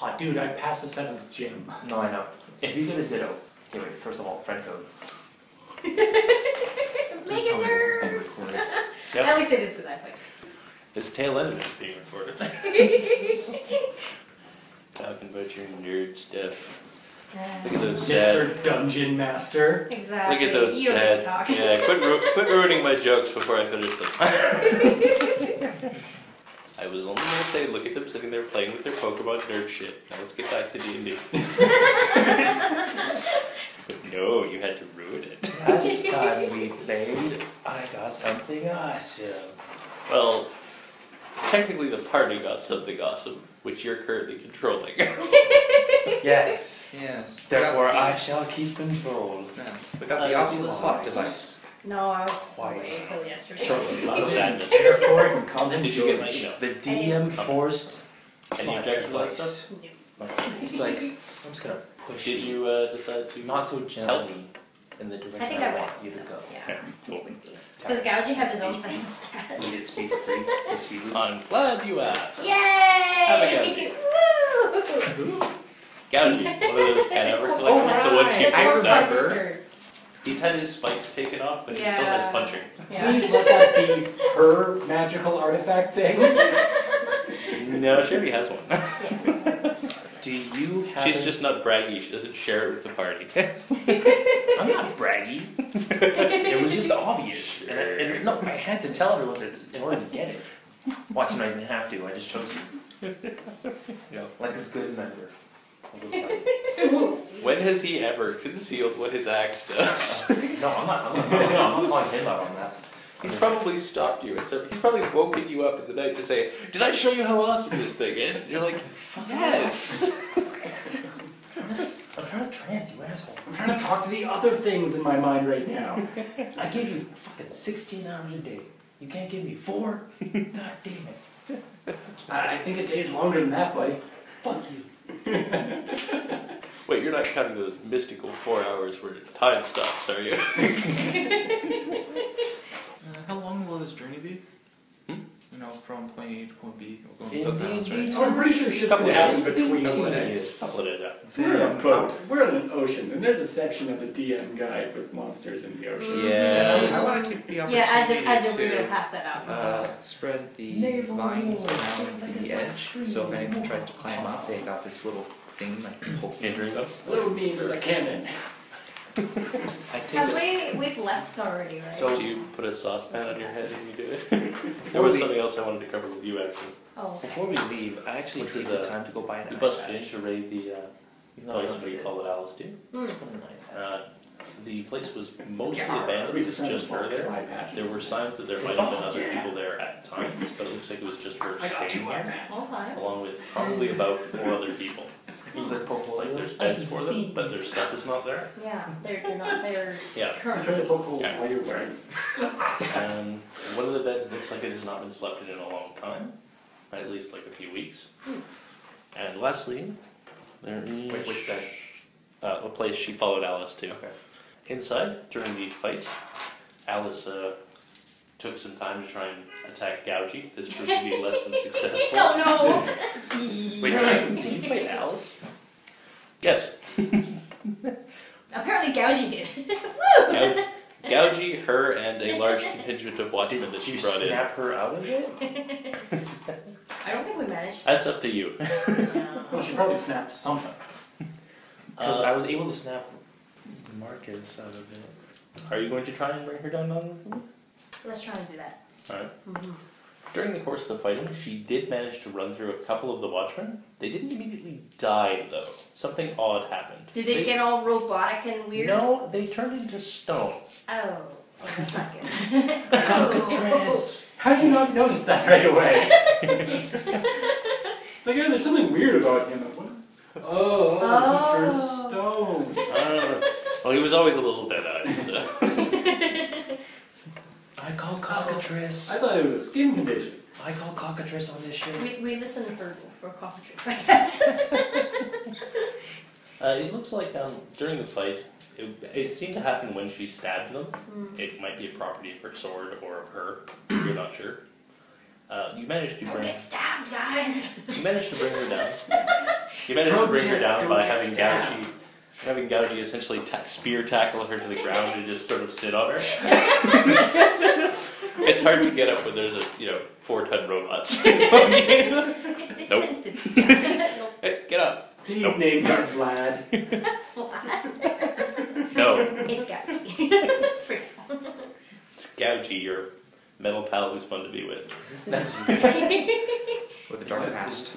Oh, dude, I passed the 7th gym. No, I know. If you go to Ditto, here, wait, first of all, friend code. Please tell me this has been recorded. Yep. I always say this because I play. This tail end of it is being recorded. Talking about your nerd stuff. Look at those sad... Mr. Dungeon Master. Exactly. Look at those you sad... Talk. Yeah, quit ruining my jokes before I finish them. I was only going to say, look at them sitting there playing with their Pokemon nerd shit. Now let's get back to D&D. No, you had to ruin it. Last time we played, I got something awesome. Well, technically the party got something awesome, which you're currently controlling. Yes. Yes. Therefore, I shall keep control. Yes. We got the awesome clock device. No, I was away until yesterday. Totally. Lot of sadness. Therefore, and common George, the DM forced any objective like stuff? No. He's like, I'm just gonna push. Did you decide to not so gently in the direction I want you to go? Yeah. Totally. Does Gougie have his own sign of stats? Need it speed 3. I'm glad you asked. Yay! Have a Gougie. Woo! Gougie, one of those cadaver collectors, the one she picks over. He's had his spikes taken off, but he still has punching. Yeah. Please let that be her magical artifact thing. No, she already has one. Yeah. Do you have... She's just not braggy. She doesn't share it with the party. I'm not braggy. It was just obvious. And no, I had to tell everyone in order to get it. Watch, I didn't have to. I just chose to. Like a good member. When has he ever concealed what his axe does? No, I'm not calling him out on that. He's probably stopped you. He's probably woken you up in the night to say, "Did I show you how awesome this thing is?" And you're like, "Yes." I'm trying to trance you, asshole. I'm trying to talk to the other things in my mind right now. I give you fucking 16 hours a day. You can't give me 4? God damn it. I think a day's longer than that, buddy. Fuck you. Wait, you're not counting those mystical 4 hours where time stops, are you? How long will this journey be? Hmm? You know, from point A to point B. We'll go in D&D, I'm pretty sure shit's gonna happen between days. We're in an ocean, and there's a section of the DM guide with monsters in the ocean. Yeah. I want to take the opportunity as if we were to pass that out. Spread the vines around the edge, so if anyone tries to climb up, they got this little thing like poking stuff. Little mean with a cannon. We've left already, right? So do you put a saucepan on your head and you do it? There was something else I wanted to cover with you, actually. Oh, okay. Before we leave, I actually took the time to go buy an iPad. You busted in to raid the place where you call it Alice, do you? The place was mostly abandoned. It was just her there. There were signs that there might have been other people there at times, but it looks like it was just her staying there, along with probably about 4 other people. Like there's beds for them, but their stuff is not there. Yeah, they're not there. Yeah. I'm trying to poke holes while you're wearing. And one of the beds looks like it has not been slept in a long time, at least like a few weeks. And lastly, there's a place she followed Alice to. Okay. Inside, during the fight, Alice took some time to try and attack Gougie. This proved to be less than successful. Oh no! Wait, did you fight Alice? Yes. Apparently Gougie did. Woo! Gougie, her, and a large contingent of watchmen that she brought in. Did you snap her out of it? I don't think we managed. That's up to you. No. Well, she probably snapped something. Because I was able to snap Marcus out of it. Are you going to try and bring her down on me? Let's try and do that. Alright. Mm-hmm. During the course of the fighting, she did manage to run through a couple of the watchmen. They didn't immediately die, though. Something odd happened. Did it get all robotic and weird? No, they turned into stone. Oh. Well, that's not good. Cockatrice! How do you not notice that right away? It's like, yeah, there's something weird about him. What? Oh, he turned to stone. Well, he was always a little dead-eyed, so... I call Cockatrice. I thought it was a skin condition. I call Cockatrice on this shit. We listen for Cockatrice, I guess. It looks like during the fight, it seemed to happen when she stabbed them. Mm. It might be a property of her sword or of her. You're not sure. You managed to bring her down. He managed to bring her down by having Gachi essentially spear tackle her to the ground and just sort of sit on her. It's hard to get up when there's a 4-ton robots. Hey, get up. Please name her Vlad. Vlad. No. It's Gougie. It's Gougie, your metal pal who's fun to be with. With a dark past.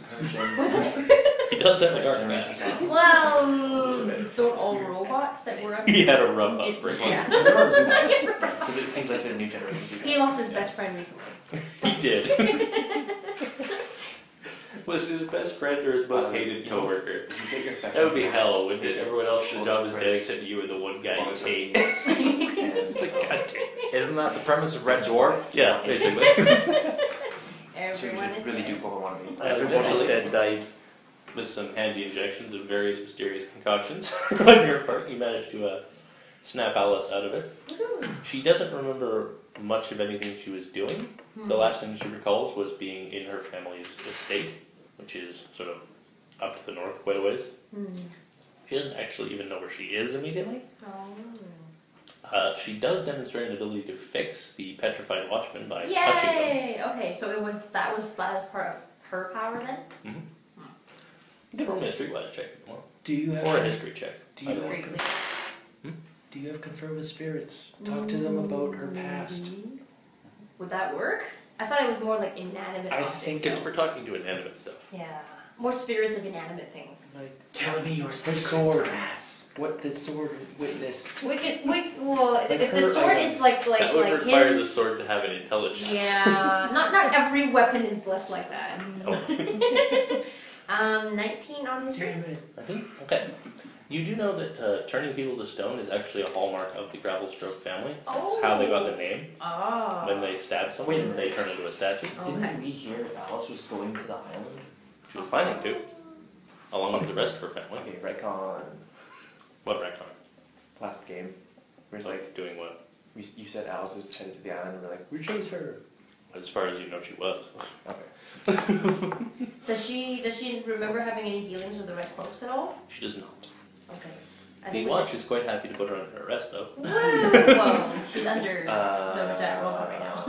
He does have a dark past. Well, so all robots that were up. He had a rough upbringing. Yeah. Because it seems like they're a new generation. He lost his best friend recently. He did. Was his best friend or his most hated coworker? That would be hell, wouldn't it? Everyone else in the job is dead except you and the one guy who hates. Isn't that the premise of Red Dwarf? Yeah, basically. Everyone so really do follow one of them. Everyone is dead. Dive with some handy injections of various mysterious concoctions on your part. You managed to snap Alice out of it. Mm-hmm. She doesn't remember much of anything she was doing. Mm-hmm. The last thing she recalls was being in her family's estate, which is sort of up to the north quite a ways. Mm-hmm. She doesn't actually even know where she is immediately. Oh. She does demonstrate an ability to fix the petrified watchmen by touching them. Yay! Okay, so it was that was part of her power then? Mm-hmm. You can roll me a streetwise check if you want. Do you have a history check? Do you have confirmed with spirits? Talk to them about her past. Would that work? I thought it was more like inanimate objects. I think it's for talking to inanimate stuff. Yeah. More spirits of inanimate things. Like, tell me your secret ass. What the sword witnessed. If the sword is like that would require the sword to have an intelligence. Yeah. not every weapon is blessed like that. Oh. 19 on the street. Okay. You do know that turning people to stone is actually a hallmark of the Gravelstroke family. That's how they got the name. Oh. When they stab someone, they turn into a statue. Okay. Didn't we hear Alice was going to the island? She was planning to, along with the rest of her family. Okay, retcon. What retcon? Last game. We were like doing what? You said Alice was headed to the island, and we're like, we chase her. As far as you know, she was. Okay. Does she remember having any dealings with the Redcloaks at all? She does not. Okay. The watch is quite happy to put her under arrest, though. Well, she's under the giant robot right now,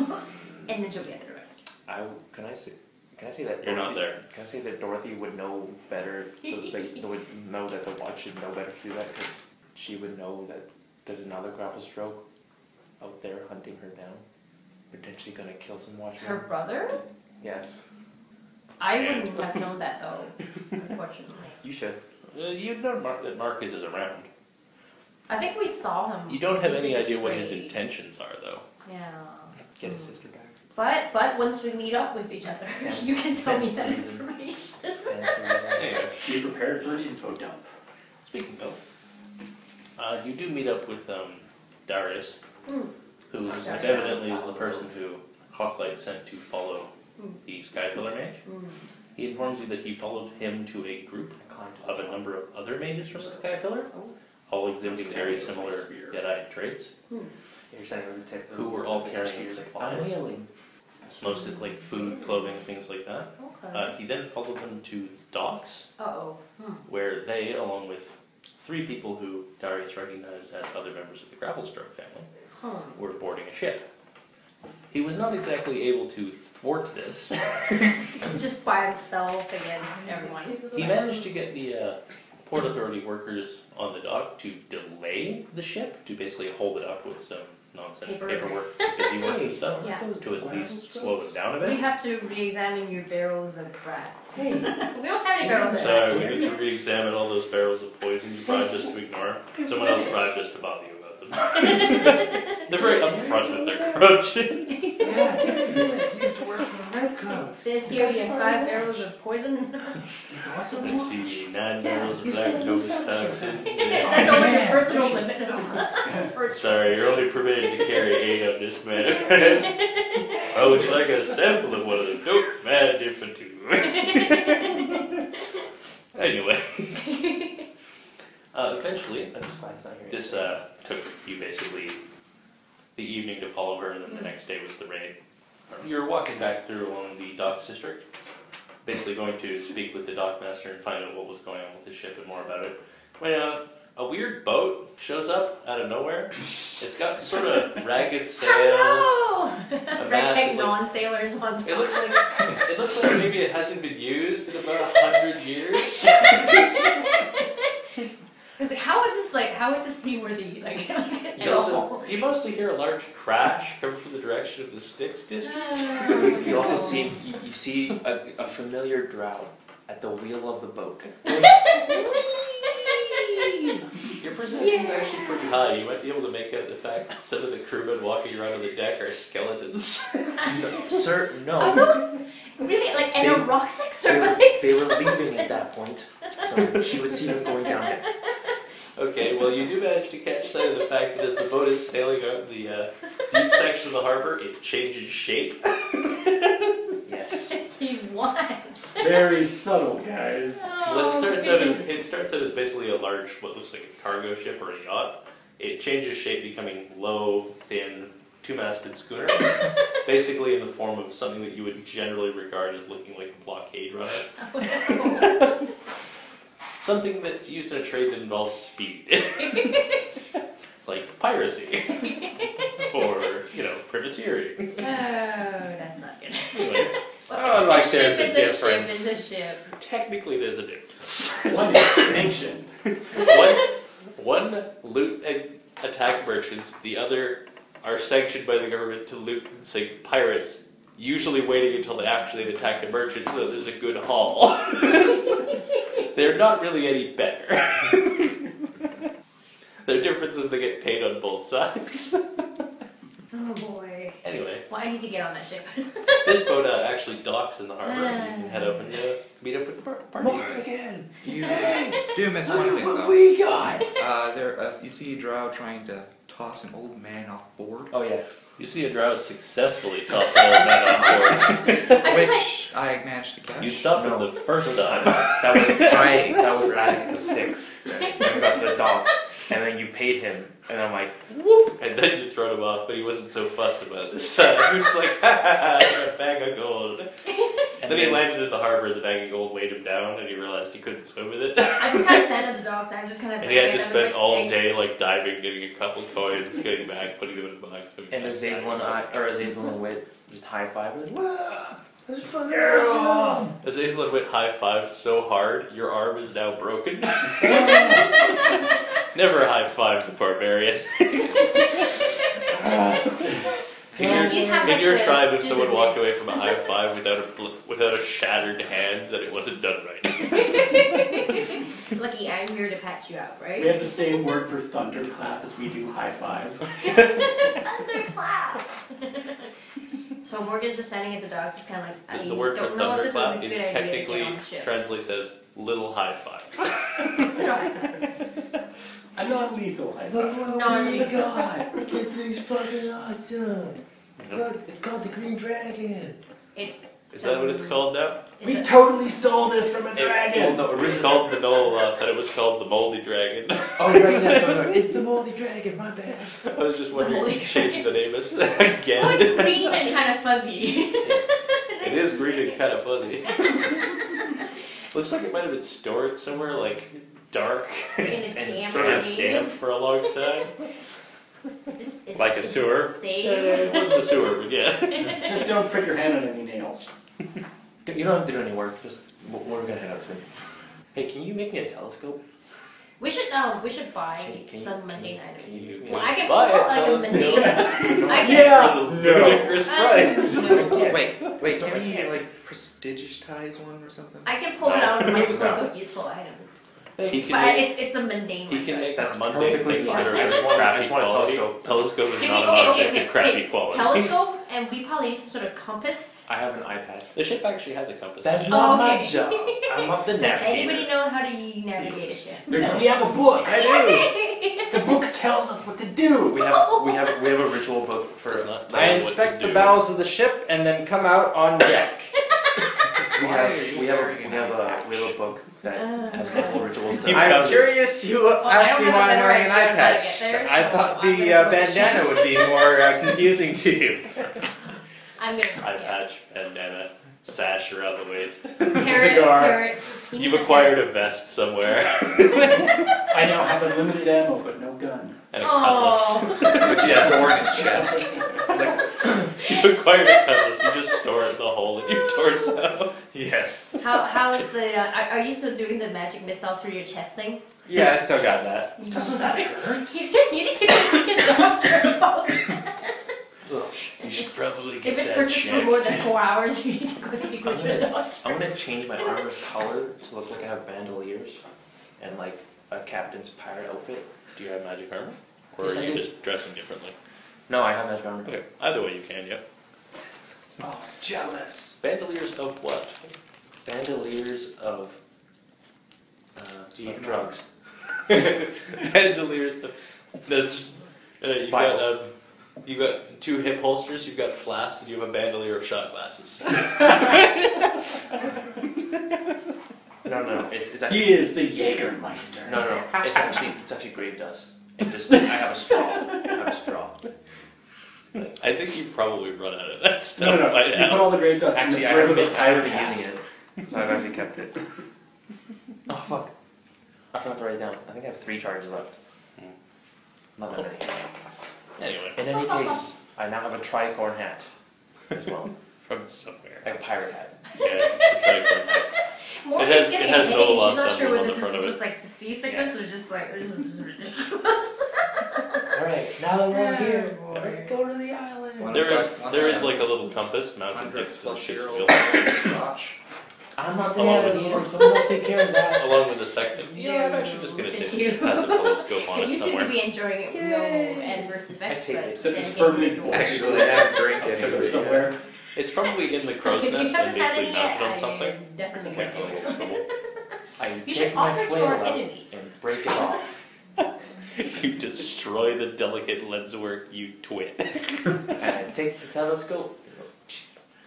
and then she'll be under arrest. Can I say that you're not there? Can I say that Dorothy would know better? Would know that the watch should know better to do that because she would know that there's another Gravelstroke out there hunting her down, potentially gonna kill some watchmen. Her brother? Yes. I wouldn't have known that though, unfortunately. You should. You'd know that Marcus is around. I think we saw him. You don't have any idea what his intentions are, though. Yeah. Get his sister back. But once we meet up with each other, you can tell me that information. Anyway, be prepared for an info dump. Speaking of, you do meet up with Darius, who evidently is the person who Hawklight sent to follow the Skypillar Mage. He informs you that he followed him to a group of a number of other mages from the Skypillar, all exhibiting very similar Jedi traits, who were all carrying supplies, mostly like food, clothing, things like that. Okay. He then followed them to docks, where they, along with 3 people who Darius recognized as other members of the Gravelstroke family, were boarding a ship. He was not exactly able to thwart this. Just by himself against everyone. He managed to get the Port Authority workers on the dock to delay the ship, to basically hold it up with some nonsense paperwork, busy work and stuff, to at least slow it down a bit. We have to re-examine your barrels of brats. Hey. We don't have any barrels of brats. Sorry, we need to re-examine all those barrels of poison you bribed us to ignore. Someone else bribed us to bother you. They're very upfront with their corruption. He used to work for the Redcloaks. Says here you have 5 barrels of poison. He's awesome. Let's see, 9 barrels of black ghost toxins. That's only your personal limit. Sorry, you're only permitted to carry 8 of this manifest. Oh, would you like a sample of one of the dope mad different two? Anyway. Eventually, this took you basically the evening to follow her, and then the next day was the raid. You're walking back through along the docks district basically going to speak with the dockmaster and find out what was going on with the ship and more about it. When a weird boat shows up out of nowhere, it's got sort of ragged sails. Hello! Redneck non-sailors on top. It looks like maybe it hasn't been used in about 100 years. It's like, how is this seaworthy? Like, you mostly hear a large crash coming from the direction of the Styx district. You also see a familiar drow at the wheel of the boat. Your perception's actually pretty high. You might be able to make out the fact that some of the crewmen walking around on the deck are skeletons. No, sir, no. Are those really like anorexic surveys? They were leaving at that point, so she would see them going down there. Okay, well you do manage to catch sight of the fact that as the boat is sailing out the deep section of the harbor, it changes shape. Yes. He wants. Very subtle, guys. Oh, it starts out as basically a large, what looks like a cargo ship or a yacht. It changes shape, becoming low, thin, two-masted schooner, basically in the form of something that you would generally regard as looking like a blockade runner. Oh, no. Something that's used in a trade that involves speed, like piracy or privateering. Oh, that's not good. Anyway. Well, there's a ship. Technically, there's a difference. One distinction. One loot and attack merchants. The other are sanctioned by the government to loot and sink pirates. Usually, waiting until they actually attack the merchant so that there's a good haul. They're not really any better. Their difference is they get paid on both sides. Oh boy. Anyway. Well, I need to get on that ship. This boat actually docks in the harbor and you can head up and meet up with the party. Morgan! You do miss one thing, though. Look what we got! You see a drow trying to toss an old man off board. Oh yeah. You see a drow successfully toss an old man off board. Which I managed to catch. You stopped him the first time. That was right. That was at the Styx. Right. You got to the dock. And then you paid him. And I'm like, whoop! And then you throw him off, but he wasn't so fussed about it this time. He was like, ha ha ha, a bag of gold. And then he landed in the harbor and the bag of gold weighed him down and he realized he couldn't swim with it. I just kind of sat at the docks. And he had to spend all day diving, getting a couple coins, getting back, putting them in the box. And Azazel and Whit just high-fived. Whoa! That's fucking awesome! Aislinn went high-fived so hard, your arm is now broken. Never high-five the barbarian. In your tribe, if someone walked away from a high-five without a shattered hand, that it wasn't done right. Lucky, I'm here to patch you up, right? We have the same word for thunderclap as we do high-five. Thunderclap! So Morgan's just standing at the docks, just kind of the word for thunderclap is technically translates as little high five. A non-lethal high five. Look what we got! This thing's fucking awesome! Look, it's called the Green Dragon! Is that what it's called now? We totally stole this from a dragon! Well, no, it was called the Lolth, and it was called the Moldy Dragon. Oh, right now, it's the Moldy Dragon, my bad. I was just wondering if you changed the name again. Well, it's green and kind of fuzzy. It is green and kind of fuzzy. Looks like it might have been stored somewhere, dark and sort of damp for a long time. Is like a sewer. It wasn't a sewer, but yeah. Just don't prick your hand on any nails. You don't have to do any work. Just we're gonna head out soon. Hey, can you make me a telescope? We should buy some mundane items. I can buy a mundane. Ludicrous price. Wait. Can we prestigitize one or something? I can pull it out of my cloak of useful items. It's a mundane. He can make that mundane things that are crappy quality. Telescope is not an object of crappy quality. Telescope, and we probably need some sort of compass. I have an iPad. The ship actually has a compass. That's not my job. I'm up the navigator. Does anybody know how to navigate a ship? We have a book. I do. The book tells us what to do. We have a ritual book for. I inspect the bowels of the ship and then come out on deck. We have a book that has multiple rituals. I'm curious. You asked me why I'm wearing an eye patch. I thought the bandana would be more confusing to you. I'm gonna eye patch bandana. sash around the waist. Cigar. You've acquired a vest somewhere. I now have unlimited ammo, but no gun. And a cutlass. Which you store in his chest. It's like, you acquired a cutlass, you just store it in the hole in your torso. Yes. How is the, are you still doing the magic missile through your chest thing? Yeah, I still got that. Doesn't that hurt? You need to go see a doctor about that. You should probably get that checked. If it persists for more than 4 hours, you need to go speak with your doctor. I'm going to change my armor's color to look like I have bandoliers and like a captain's pirate outfit. Do you have magic armor? Or yes, are you just dressing differently? No, I have magic armor. Okay. Either way you can, yep. Yes. Oh, jealous. Bandoliers of what? Bandoliers of... drugs. Bandoliers of... You've got two hip holsters, you've got flasks, and you have a bandolier of shot glasses. No. It's actually, he is the Jägermeister. No. It's actually grave dust. And just I have a straw. I think you probably run out of that stuff. No. Right now. You put all the grave dust. Actually, I haven't been using it, so I've actually kept it. Oh fuck! I forgot to write it down. I think I have 3 charges left. Not that many. Anyway. In any case, I now have a tricorn hat as well. From somewhere. Like a pirate hat. Yeah, it's a tricorn hat. Morgan's getting a headache. She's not sure whether this is just like the seasickness or just like, this is just ridiculous. Alright, now that we're here, let's go to the island. There is like a little compass mounted next to the ship's village. I'm not the navigator, someone else take care of that. Along with the sectum. Yeah, I'm actually just going to take it as a telescope on it somewhere. You seem to be enjoying it with no adverse effect. I take it. So it's firmly boiled. Actually, I have a drink anyway somewhere. It's probably in the crow's nest and basically mounted on something. Definitely wasting. I take my flail out and break it off. You destroy the delicate lenswork, you twit. And I take the telescope.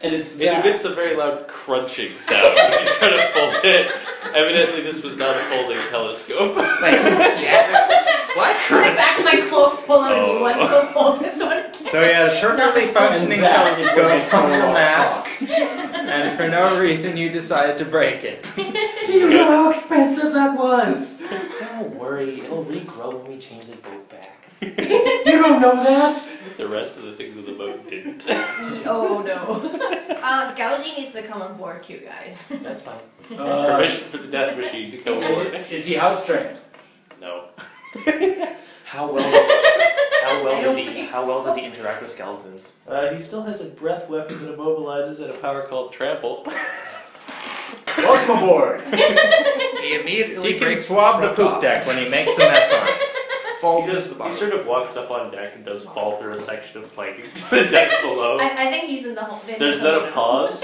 And it emits a very loud crunching sound when you try to fold it. Evidently, this was not a folding telescope. What? Crunch. Back my cloak, pull out one, go fold this one. So we had a perfectly functioning telescope from the mask, and for no reason you decided to break it. Do you know how expensive that was? Don't worry, it'll regrow when we change the boat back. You don't know that? The rest of the things in the boat didn't. Oh no. Gougie needs to come on board too, guys. That's fine. Permission for the death machine to come aboard. Is he house trained? No. How well does he interact with skeletons? He still has a breath weapon that immobilizes and a power called trample. Welcome aboard! He immediately swab the poop deck when he makes a mess on it. He sort of walks up on deck and doesn't fall through a section of planking to the deck below. I think he's in the whole thing. There's then a pause.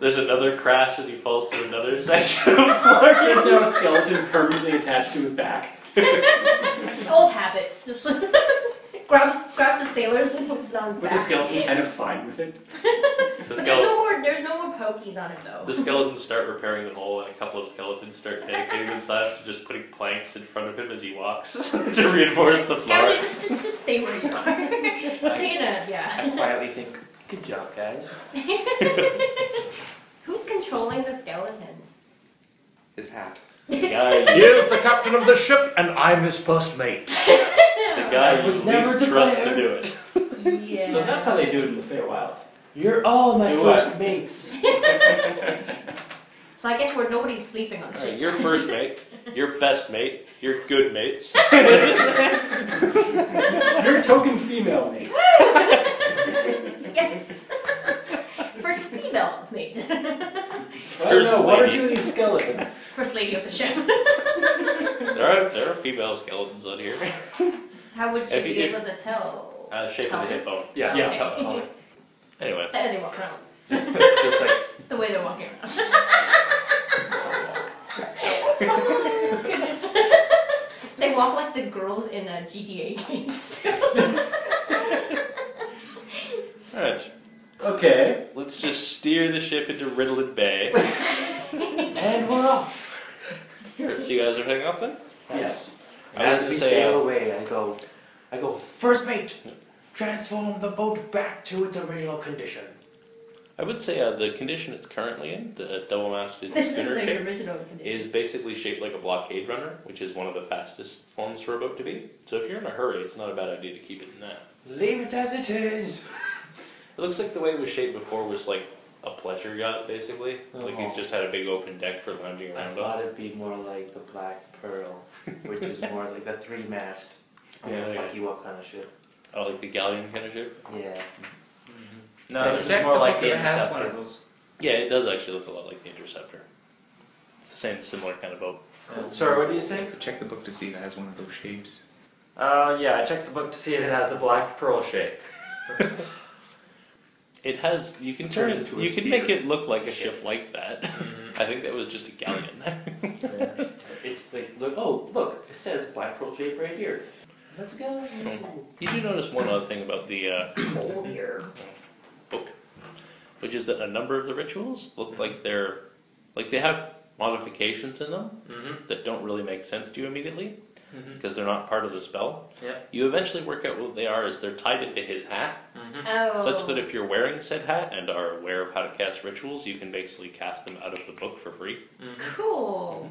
There's another crash as he falls through another section of planking. He has now a skeleton permanently attached to his back. Old habits. Just grabs the sailors and puts it on his back. But the skeleton's kind of fine with it. There's no more pokies on it though. The skeletons start repairing the hole, and a couple of skeletons start dedicating themselves to just putting planks in front of him as he walks to reinforce the floor. Gougie, just stay where you are. Stay in a I quietly think, good job, guys. Who's controlling the skeletons? His hat. The guy. Here's the captain of the ship, and I'm his first mate. The guy was never trust to do it. Yeah. So that's how they do it in the Feywild. You're all my first mates. So I guess nobody's sleeping on the ship. Your first mate, your best mate, your good mates. Your token female mate. Yes. First female mate. I don't know, what are these skeletons? First lady of the ship. There are female skeletons on here. How would you be able to tell? Shape of the hip bone. Yeah. Okay. Anyway. And they walk around. Just like the way they're walking around. Oh, goodness. They walk like the girls in GTA games. Alright. Okay. Let's just steer the ship into Riddle Bay. And we're off. Here, so you guys are heading off then? Yes. As we sail away, I go, first mate, transform the boat back to its original condition. I would say the condition it's currently in, the double-masted spinner shape, is basically shaped like a blockade runner, which is one of the fastest forms for a boat to be. So if you're in a hurry, it's not a bad idea to keep it in that. Leave it as it is! It looks like the way it was shaped before was like a pleasure yacht, basically. Oh. Like it just had a big open deck for lounging around. I thought it'd be more like the Black Pearl, which is more like the three-mast. Fuck you up kind of ship. Oh, like the galleon kind of ship? Yeah. No, yeah, this is more like the Interceptor. One of those. Yeah, it does actually look a lot like the Interceptor. It's the same, similar kind of boat. Cool. Sorry, what do you say? Check the book to see if it has one of those shapes. Yeah, I checked the book to see if it has a Black Pearl shape. It has. You can turn it into a sphere. You can make it look like a ship like that. Mm-hmm. I think that was just a galleon. Yeah. Look, it says Black Pearl shape right here. Let's go. You do notice one other thing about the book, which is that a number of the rituals look like they're they have modifications in them that don't really make sense to you immediately because they're not part of the spell. Yeah. You eventually work out what they are as they're tied into his hat, such that if you're wearing said hat and are aware of how to cast rituals, you can basically cast them out of the book for free. Cool.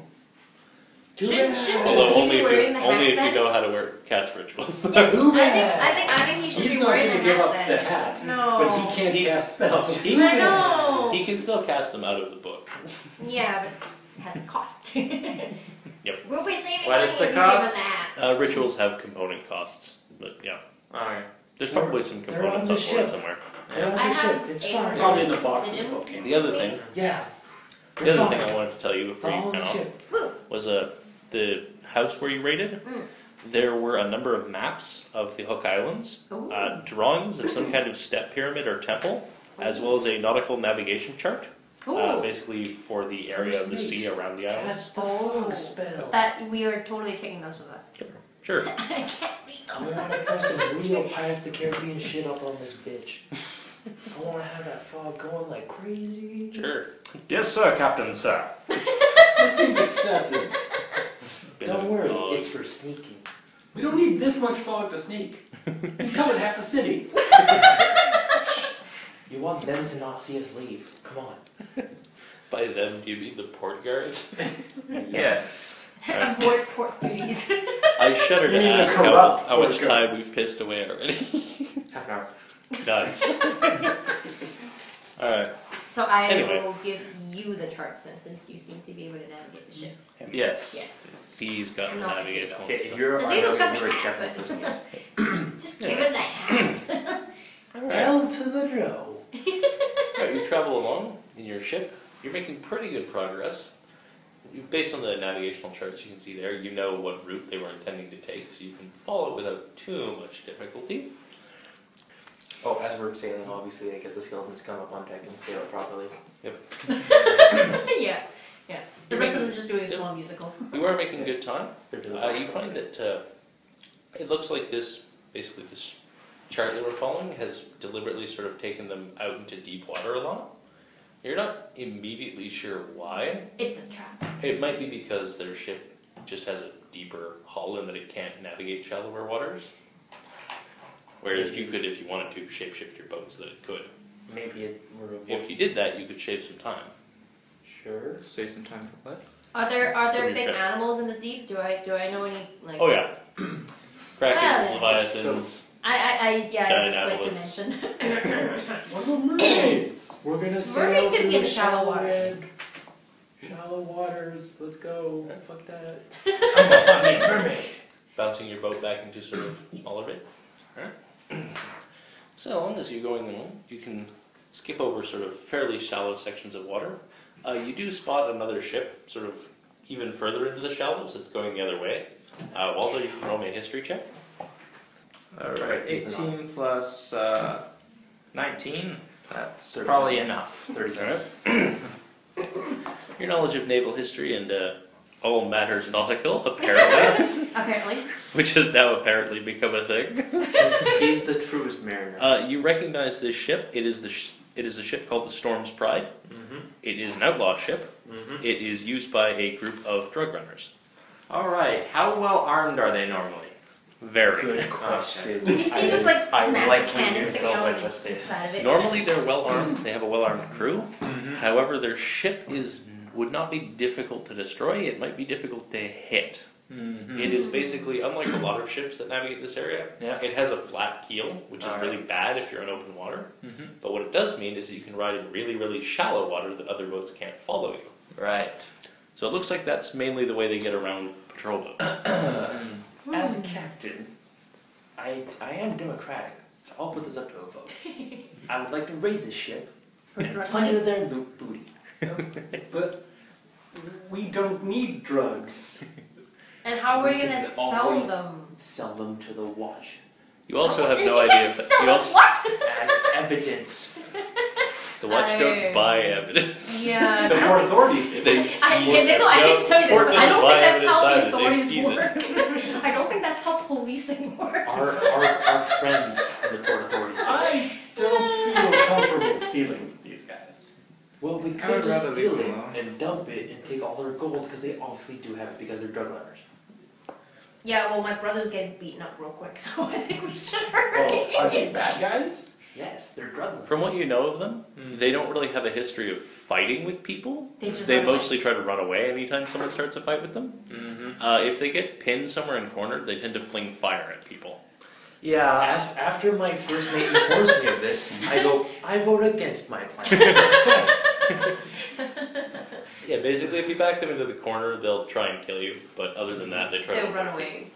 Should he be wearing the hat then? Only if you know how to cast rituals. I think he should be wearing the hat then. He's not going to give up the hat. No. But he can't cast spells. He can still cast them out of the book. Yeah, but it has a cost. Yep. We'll be saving money if we give him the hat. Rituals have component costs, but yeah. Alright. There's probably some components on board somewhere. They're on the ship. It's fine. Probably in the box of the book. The other thing. Yeah. The other thing I wanted to tell you before you went off was the house where you raided. There were a number of maps of the Hook Islands, drawings of some kind of step pyramid or temple, as well as a nautical navigation chart, basically for the area of the sea around the islands. That we are totally taking those with us. Sure. I can't read them. We're not impressive. We don't pass the Caribbean shit up on this bitch. I want to have that fog going like crazy. Sure. Yes, sir, Captain, sir. This seems excessive. Don't worry, it's for sneaking. We don't need this much fog to sneak. We've covered half the city. Shh. You want them to not see us leave. Come on. By them, do you mean the port guards? Yes. Avoid port duties. I shudder to ask how much time we've pissed away already. Half an hour. Nice. Alright. So anyway, will give you the charts then, since you seem to be able to navigate the ship. Yes. Yes. He's got to navigate. Okay, you're got the just give him the hat. Hell to the row. Alright, you travel along in your ship. You're making pretty good progress. Based on the navigational charts you can see there, you know what route they were intending to take, so you can follow without too much difficulty. Oh, as we're sailing, obviously they get the skeletons to come up on deck and sail it properly. Yep. Yeah, yeah. The rest of them just doing a small musical. You are making good time. You find that it looks like this chart that we're following has deliberately sort of taken them out into deep water a lot. You're not immediately sure why. It's a trap. It might be because their ship just has a deeper hull and that it can't navigate shallower waters. Whereas you could, if you wanted to, shapeshift your boat so that it could. Maybe it were a if you did that, you could shave some time. Sure. Save some time for what? Are there big animals in the deep? Do I know any like? Oh yeah, krakens, leviathans. So, I just like to mention. What about mermaids? We're gonna sail through the shallow waters. Shallow waters. Let's go. Right. Fuck that. I'm gonna find me a mermaid. Bouncing your boat back into sort of smaller bit. So long as you're going along, you can skip over sort of fairly shallow sections of water. You do spot another ship, sort of even further into the shallows. It's going the other way. Waldo, you can roll me a history check. All right, 18 plus 19. That's probably enough. 37. Your knowledge of naval history and all matters nautical, apparently. Which has now apparently become a thing. He's the truest mariner. You recognize this ship. It is a ship called the Storm's Pride. It is an outlaw ship. It is used by a group of drug runners. All right. How well armed are they normally? Very good question. You see, just like massive cannons sticking out of it. Normally, they're well armed. They have a well armed crew. Mm-hmm. However, their ship would not be difficult to destroy. It might be difficult to hit. Mm-hmm. It is basically, unlike a lot of ships that navigate this area, it has a flat keel, which is really bad if you're in open water. Mm-hmm. But what it does mean is that you can ride in really, really shallow water that other boats can't follow you. Right. So it looks like that's mainly the way they get around patrol boats. As captain, I am democratic, so I'll put this up to a vote. I would like to raid this ship and plunder their loot booty. But we don't need drugs. And how are we going to sell them? Sell them to the watch. You also have no idea. As evidence. The watch don't buy evidence. Yeah. The war authorities do. I don't think that's how the authorities work. I don't think that's how policing works. Our friends in the port authorities. I don't feel comfortable stealing these guys. Well, we could just steal it and dump it and take all their gold because they obviously do have it because they're drug runners. Yeah, well, my brother's getting beaten up real quick, so I think we should hurry. Well, are they bad guys? Yes, they're drug runners. From what you know of them, they don't really have a history of fighting with people. They mostly try to run away anytime someone starts a fight with them. Mm-hmm. If they get pinned somewhere and cornered, they tend to fling fire at people. Yeah. After my first mate informs me of this, I vote against my plan. Yeah, basically, if you back them into the corner, they'll try and kill you. But other than that, they'll run away.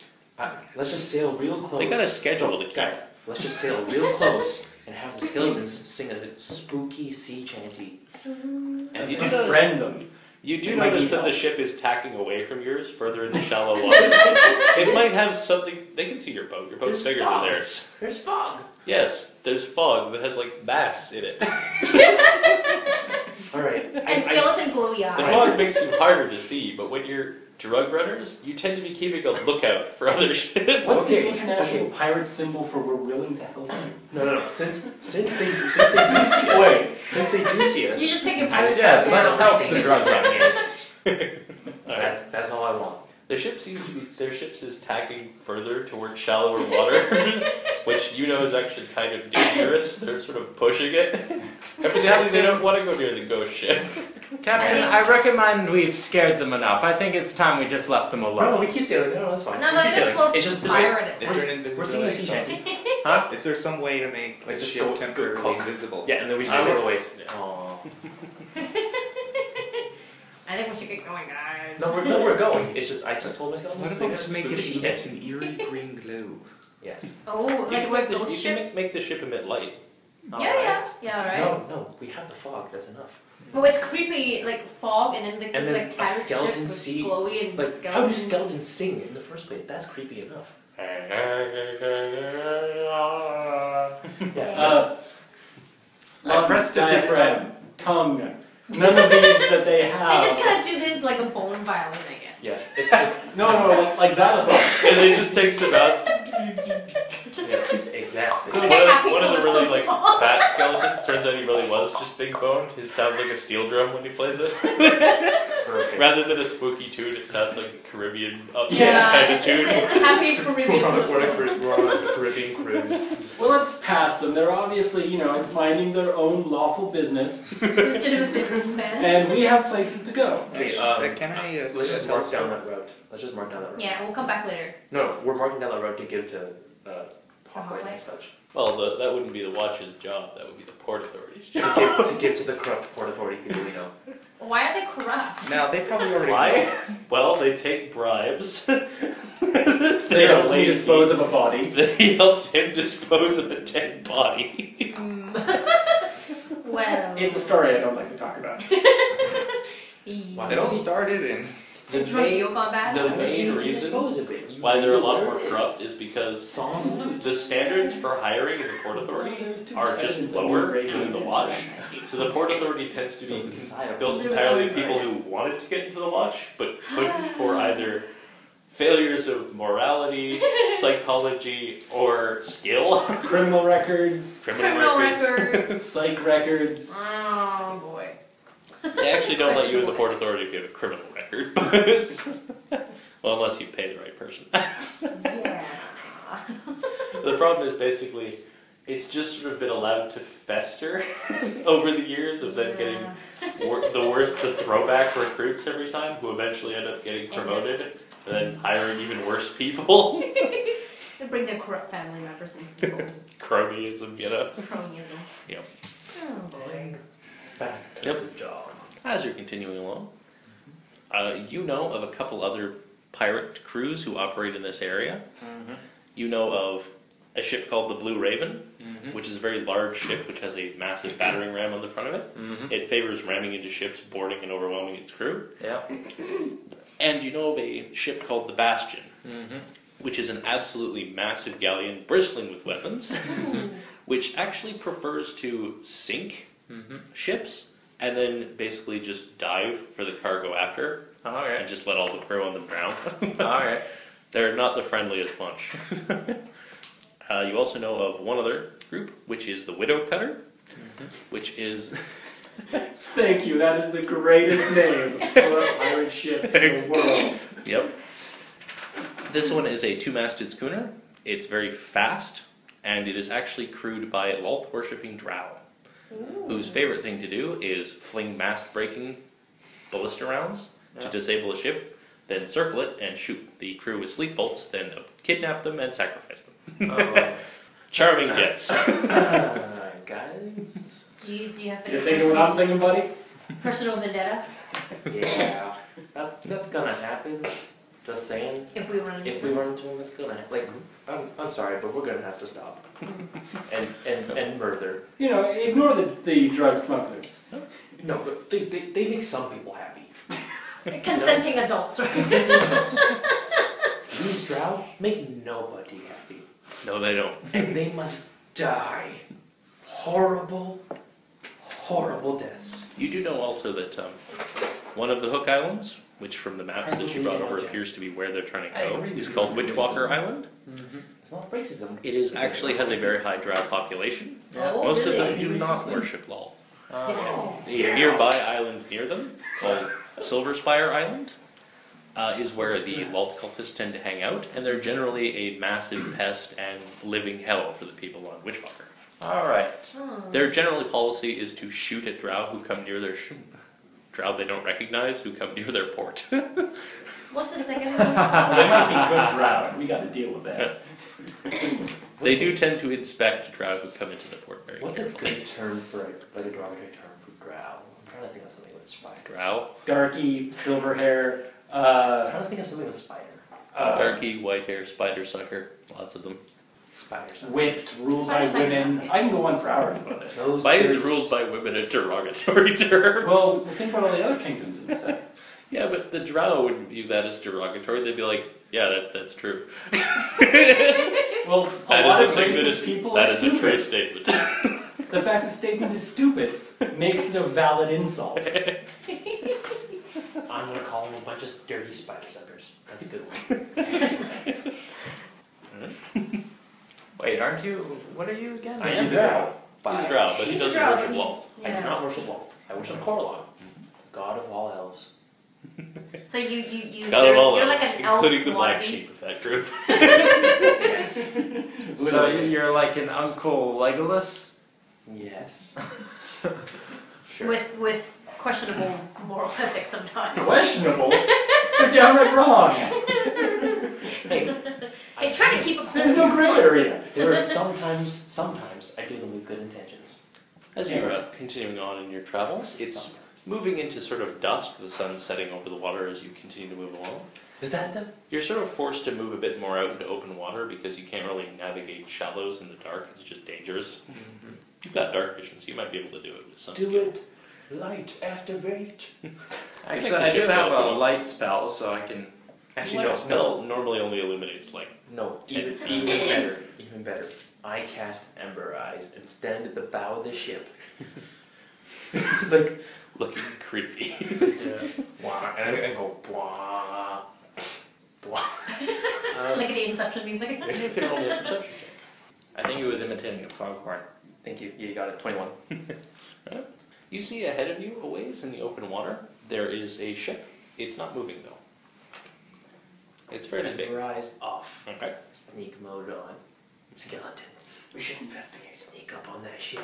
Let's just sail real close. They got a schedule to kill. Guys, let's just sail real close and have the skeletons sing a spooky sea chanty. And you befriend them. You do notice that the ship is tacking away from yours, further into shallow water. It might have something. They can see your boat. Your boat's bigger than theirs. There's fog. Yes, there's fog that has like bass in it. All right. And skeleton glowy eyes. The fog makes you harder to see, but when you're drug runners, you tend to be keeping a lookout for other shit. What's the international pirate symbol for "we're willing to help"? No. Since they do see us, you just take a pirate. Yes, let's help the drug runners. That's all I want. Their ship is tacking further towards shallower water, which you know is actually kind of dangerous. They're sort of pushing it. Evidently, they don't want to go near the ghost ship. Captain, I recommend we've scared them enough. I think it's time we just left them alone. No, we keep sailing. No, that's fine. No, they just float from fire and it's just. We're seeing a sea shanty. Huh? Is there some way to make the ship temporarily invisible? Yeah, and then we just sail away. Aww. I think we should get going, guys. No, we're going. It's just, I just told myself. What about just make it emit an eerie green glow? Yes. Oh, like what? You can make the ship emit light. All right. No, we have the fog. That's enough. Well, it's creepy, like fog, and then this like pirate skeleton sea. Like, how do skeletons sing in the first place? That's creepy enough. I pressed a different tongue. None of these that they have. They just kind of do this like a bone violin, I guess. Yeah. No, like xylophone. And they just take some out. Yeah, exactly. So one of the really fat skeletons, turns out he really was just big boned. His sounds like a steel drum when he plays it. Perfect. Rather than a spooky tune, it sounds like a Caribbean kind of tune. It's a happy Caribbean cruise. We're on a Caribbean cruise. Well, let's pass them. They're obviously, minding their own lawful business. Legitimate businessmen. And we have places to go. Okay, can I? Let's just mark down that route. Yeah, we'll come back later. No, we're marking down that route to give to Hawklight and such. Well, that wouldn't be the watch's job. That would be the port authority's job. to give to the corrupt port authority people we know. Why are they corrupt? Now they probably already. Why? Well, they take bribes. They help him dispose of a body. They helped him dispose of a dead body. Well, it's a story I don't like to talk about. It all started in. The main reason why they're a lot more corrupt is because the standards for hiring in the port authority are just lower than the watch. So the port authority tends to be built entirely of people who wanted to get into the watch but couldn't for either failures of morality, psychology, or skill. Criminal records. Psych records. Oh boy. They actually don't let you in the port authority if you have a criminal record. Well, unless you pay the right person. Yeah. The problem is basically, it's just sort of been allowed to fester over the years of them getting the throwback recruits every time, who eventually end up getting promoted and then hiring even worse people. They bring their corrupt family members in. Cronyism, you know? Cronyism. Yep. Oh, boy. Back to the job. As you're continuing along, you know of a couple other pirate crews who operate in this area. Mm-hmm. You know of a ship called the Blue Raven, which is a very large ship which has a massive battering ram on the front of it. Mm-hmm. It favors ramming into ships, boarding, and overwhelming its crew. Yeah. And you know of a ship called the Bastion, which is an absolutely massive galleon bristling with weapons, which actually prefers to sink ships and then basically just dive for the cargo after. Alright. And just let all the crew on the ground. Alright. They're not the friendliest bunch. You also know of one other group, which is the Widow Cutter, which is... Thank you, that is the greatest name for a pirate ship in the world. Yep. This one is a two-masted schooner. It's very fast, and it is actually crewed by a Lolth-worshipping drow, whose favorite thing to do is fling mast-breaking ballista rounds to disable a ship, then circle it and shoot the crew with sleep bolts, then kidnap them and sacrifice them. Oh. Charming gets. Guys? Do you have to... You're thinking what I'm thinking, buddy? Personal vendetta? Yeah. That's gonna happen. Just saying. If we run into him. If we run into him, it's gonna happen. Like, I'm sorry, but we're gonna have to stop. and murder. You know, ignore the drug smugglers. No, but they make some people happy. Consenting adults, right? Consenting adults. These drow make nobody happy. No, they don't. And they must die. Horrible, horrible deaths. You do know also that one of the Hook Islands, which from the maps that you brought over appears to be where they're trying to go, is called Witchwalker Island. It's not racism. It is actually has a very high drow population. Yeah. Oh, most of them do not worship Lolth. The nearby island near them, called Silver Spire Island, is where the Lolth cultists tend to hang out, and they're generally a massive pest and living hell for the people on Witchwalker. Alright. Their general policy is to shoot at drow who come near their drow they don't recognize who come near their port. What's the second one? They might be good drow. We gotta deal with that. They do tend to inspect drow who come into the port very carefully. What's a good term for a derogatory term for drow? I'm trying to think of something with spiders. Drow? Darky, silver hair. I'm trying to think of something with spider. Darky, white hair, spider sucker. Lots of them. Spiders. Whipped, ruled by women. I can go on for hours about this. Spiders ruled by women, a derogatory term. Well, think about all the other kingdoms in this. Yeah, but the drow wouldn't view that as derogatory. They'd be like, yeah, that's true. Well, a lot of racist people are stupid. That is a true statement. The fact the statement is stupid makes it a valid insult. I'm going to call them a bunch of dirty spider suckers. That's a good one. Wait, aren't you? What are you again? I am drow. He's a drow, but he doesn't worship Lolth. Yeah. I do not worship Lolth. I worship Korlog, god of all elves. So you god of all elves, like an elf, including the black sheep of that group. Yes. So you're like an Uncle Legolas. Yes. Sure. With questionable moral ethics sometimes. Questionable? They're downright wrong. Hey. They try to keep a cool. There's no gray area. There are sometimes I do them with good intentions. As you're continuing on in your travels, it's moving into sort of dusk, the sun setting over the water as you continue to move along. Is that the... You're sort of forced to move a bit more out into open water because you can't really navigate shallows in the dark. It's just dangerous. Mm-hmm. You've got dark vision, so you might be able to do it with some skill. It. Light activate. Actually, I do have a light spell, so I can... Actually, no. Spell normally only illuminates like... No, even better. Even better. I cast Ember Eyes and stand at the bow of the ship. It's like looking creepy. Yeah. And I go blah blah. Like the Inception music. You can roll a perception check. I think it was imitating a foghorn. Thank you. You got it. 21. Right. You see ahead of you, a ways in the open water, there is a ship. It's not moving though. It's fairly big. Eyes off. Okay. Sneak mode on. Skeletons. We should investigate. Sneak up on that ship.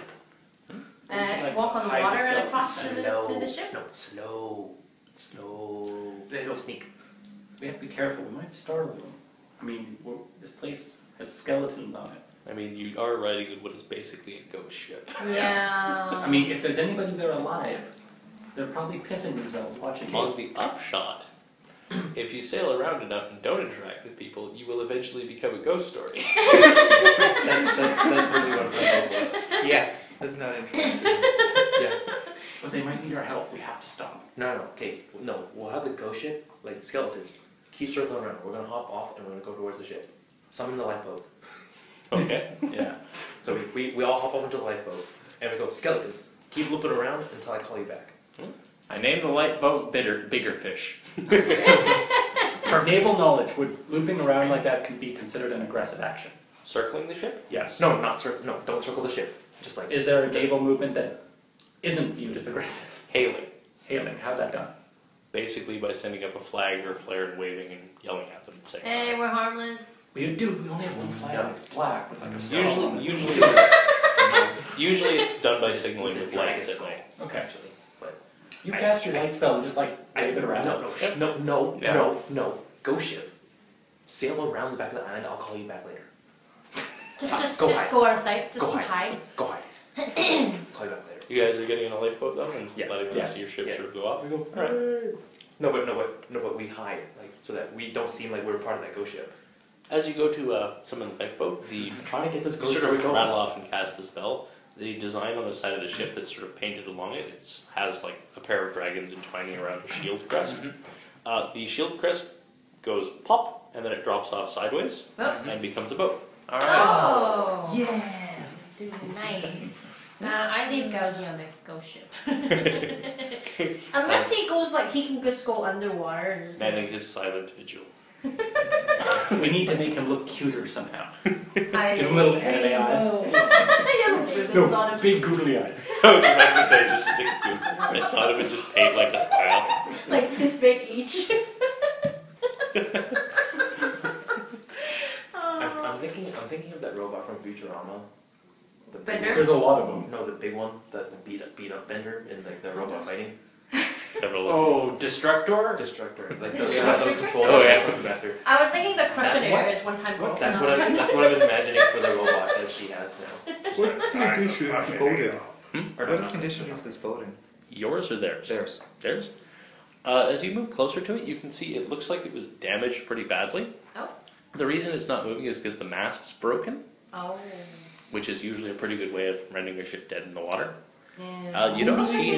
Like walk on the water and across to the ship? No, slow. There's no sneak. We have to be careful. We might startle them. I mean, this place has skeletons on it. I mean, you are riding what is basically a ghost ship. Yeah. I mean, if there's anybody there alive, they're probably pissing themselves watching this. On the upshot, if you sail around enough and don't interact with people, you will eventually become a ghost story. that's really what I'm talking about. Yeah. That's not interesting. Yeah. But they might need our help. We have to stop. No. Okay. No. We'll have the ghost ship, like skeletons, keep circling around. We're going to hop off and we're going to go towards the ship. Summon the lifeboat. Okay. Yeah. So we all hop off into the lifeboat and we go, skeletons, keep looping around until I call you back. Hmm? I named the lifeboat Bigger Fish. Naval knowledge. Would looping around like that could be considered an aggressive action? Circling the ship? Yes. No, not circle. No, don't circle the ship. Just like, is there a naval movement that isn't viewed as aggressive? Hailing. How's that done? Basically by sending up a flag or a flare and waving and yelling at them and saying, "Hey, we're harmless." We only have one flag. Yeah. It's black with like a skull. Usually it's done by signaling with lights at night. Okay, actually, but you cast your light spell and just like wave it around. No. Ghost ship. Sail around the back of the island. I'll call you back later. Just go out of sight. Just be tied. Go hide. Call you back later. You guys are getting in a lifeboat though, and letting your ship sort of go off. We go. All right. No, but we hide, like, so that we don't seem like we're part of that ghost ship. As you go to summon the lifeboat, trying to get this ghost ship to rattle off and cast the spell. The design on the side of the ship that's sort of painted along it, it has like a pair of dragons entwining around a shield crest. Mm-hmm. The shield crest goes pop, and then it drops off sideways and becomes a boat. All right. Oh! Yeah! Let's do it. Nice. Nah, I leave Gougie on the ghost ship. Unless he goes, like, he can just go underwater and just... Manning his silent vigil. We need to make him look cuter somehow. Give him little anime eyes. No, big googly eyes. I was about to say, just stick googly eyes on him and just paint like this pile. Like, this big each. I'm thinking of that robot from Futurama. Bender? There's a lot of them. No, the big one, the beat up Bender in like the robot fighting. Oh, Destructor. Like those controlled. Oh yeah, Puppet Master. I was thinking the Crushinator is one time. That's what I've been imagining for the robot that she has now. What condition is this boat in? Yours or theirs? Theirs. As you move closer to it, you can see it looks like it was damaged pretty badly. Oh. The reason it's not moving is because the mast's broken, which is usually a pretty good way of rendering a ship dead in the water. Yeah. You don't see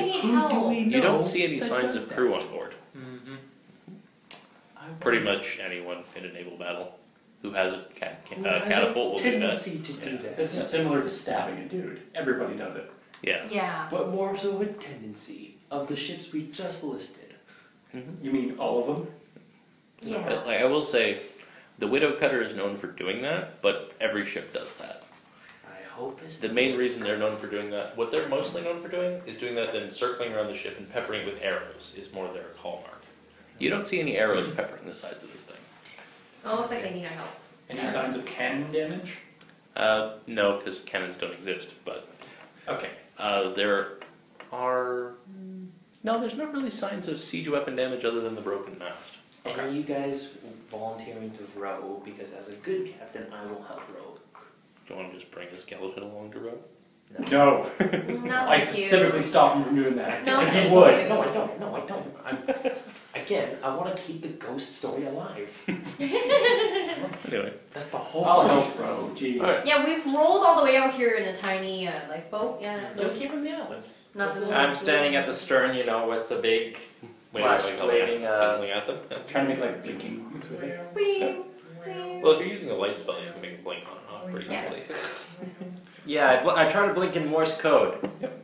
any signs of crew on board. Mm-hmm. Pretty much anyone in a naval battle who has a catapult will do that. Tendency to do that. This is similar to stabbing a dude. Everybody does it. Yeah. But more so a tendency of the ships we just listed. Mm-hmm. You mean all of them? Yeah. No, I will say. The Widow Cutter is known for doing that, but every ship does that. I hope it's the main reason they're known for doing that. What they're mostly known for doing is doing that, then circling around the ship and peppering with arrows is more their hallmark. You don't see any arrows peppering the sides of this thing. Oh, looks like they need our help. Any signs of cannon damage? No, because cannons don't exist. But okay, there's not really signs of siege weapon damage other than the broken mast. Okay. And are you guys volunteering to row? Because as a good captain, I will help row. Do you want to just bring a skeleton along to row? No. I specifically stopped him from doing that. Because he would. No, I don't. I want to keep the ghost story alive. Anyway. That's the whole place, bro. Jeez. Right. Yeah, we've rolled all the way out here in a tiny lifeboat. Yeah. No, keep him down. I'm standing at the stern, with the big... waving at them. Trying to make like blinking moments with it. Well, if you're using a light spell, you can make a blink on and off pretty easily. I try to blink in Morse code. Yep.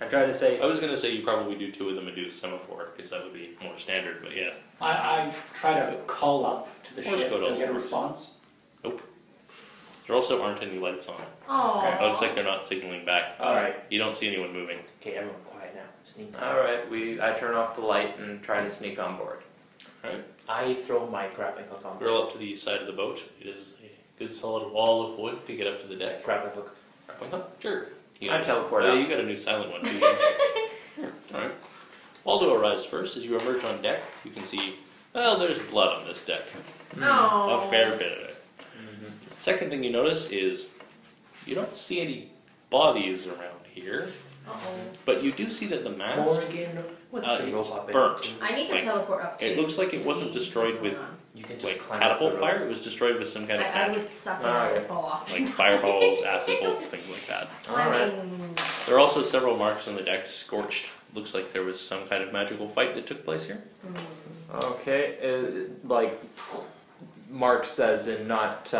I try to say. I was gonna say you probably do two of them and do a semaphore because that would be more standard. But yeah. I try to call up to the ship. Does it get a response? Nope. There also aren't any lights on it. Oh. Okay. It looks like they're not signaling back. All right. You don't see anyone moving. Okay, everyone quiet now. Sneak on. All right, I turn off the light and try to sneak on board. All right. I throw my grappling hook on board. Roll up to the side of the boat. It is good solid wall of wood to get up to the deck. Grappling hook. Grappling hook? Sure. I teleport out. Yeah, you got a new silent one too. Alright. Waldo arrives first. As you emerge on deck, you can see, well, there's blood on this deck. No. A fair bit of it. Mm-hmm. Second thing you notice is you don't see any bodies around here. Uh-oh. But you do see that the mask is burnt. I need to teleport up too. It looks like it wasn't destroyed with catapult fire. It was destroyed with some kind of magic. I would suck and fall off. Like fireballs, acid bolts, things like that. Alright. There are also several marks on the deck, scorched. Looks like there was some kind of magical fight that took place here. Mm-hmm. Okay, like marks as in not...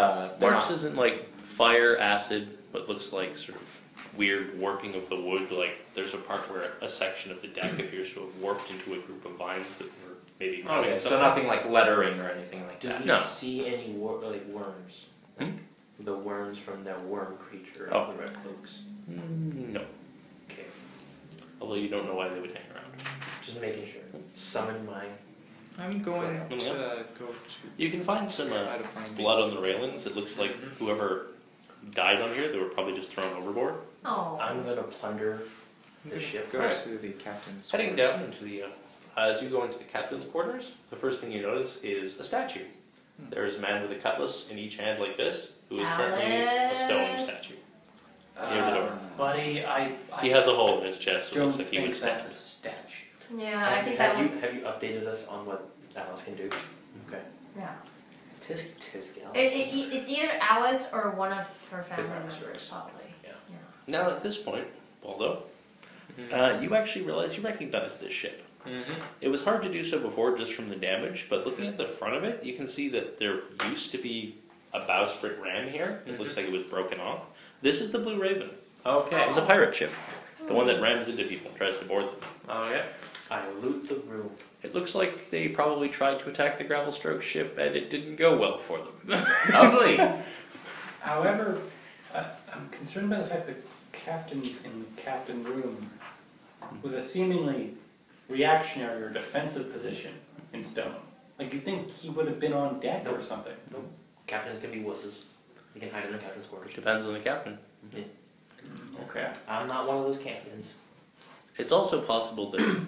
marks isn't like fire, acid, but looks like sort of weird warping of the wood. Like there's a part where a section of the deck appears to have warped into a group of vines that were maybe... Okay, so nothing like lettering or anything like that. Do you see any worms? Like the worms from that worm creature of the Redcloaks? No. Okay. Although you don't know why they would hang around. Just making sure. Summon my... I'm going to go to... You can find some blood on the railings. It looks like whoever died on here, they were probably just thrown overboard. Oh. I'm going to plunder the ship. Go to the captain's quarters. Heading down into the... as you go into the captain's quarters, the first thing you notice is a statue. There is a man with a cutlass in each hand like this, who is currently a stone statue. Near the door. Buddy, he has a hole in his chest, so it looks like he was that's a statue. Yeah, I think that was... Have you updated us on what Alice can do? Okay. Yeah. Tisk Alice. It's either Alice or one of her family members, probably. Yeah. Now, at this point, Waldo, you actually realize you recognize this ship. Mm-hmm. It was hard to do so before just from the damage, but looking at the front of it, you can see that there used to be a bowsprit ram here. It looks like it was broken off. This is the Blue Raven. Okay. It's a pirate ship. The one that rams into people and tries to board them. Oh, yeah. I loot the room. It looks like they probably tried to attack the Gravelstroke ship, and it didn't go well for them. Lovely. However, I'm concerned by the fact that captain's in the captain room with a seemingly reactionary or defensive position in stone. Like, you'd think he would have been on deck or something. Nope. Captains can be wusses. You can hide in the captain's quarters. Depends on the captain. Yeah. Okay. I'm not one of those captains. It's also possible that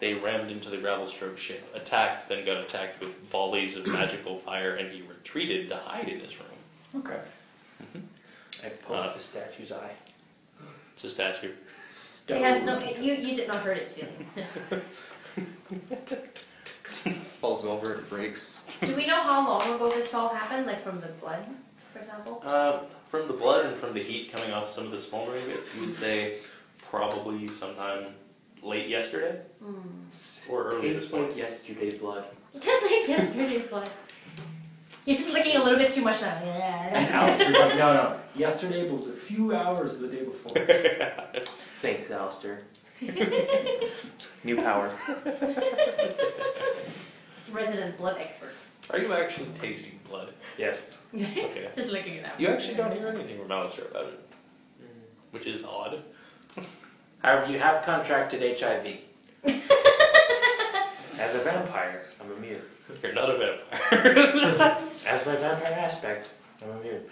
they rammed into the Gravelstroke ship, attacked, then got attacked with volleys of magical fire, and he retreated to hide in this room. Okay. Mm-hmm. I pulled the statue's eye. It's a statue. It has no... You did not hurt its feelings. Falls over, it breaks. Do we know how long ago this all happened? Like from the blood, for example? From the blood and from the heat coming off some of the smoldering bits, you would say probably sometime late yesterday? Or early this morning. Yesterday's blood. It tastes like yesterday's blood. You're just licking a little bit too much now. Yeah. And Alice is like, no. Yesterday, but a few hours of the day before. Thanks, Alistair. New power. Resident blood expert. Are you actually tasting blood? Yes. Okay. Just licking it out. You actually don't hear anything from Alistair about it. Which is odd. However, you have contracted HIV. As a vampire, I'm immune. You're not a vampire. As my vampire aspect, I'm immune.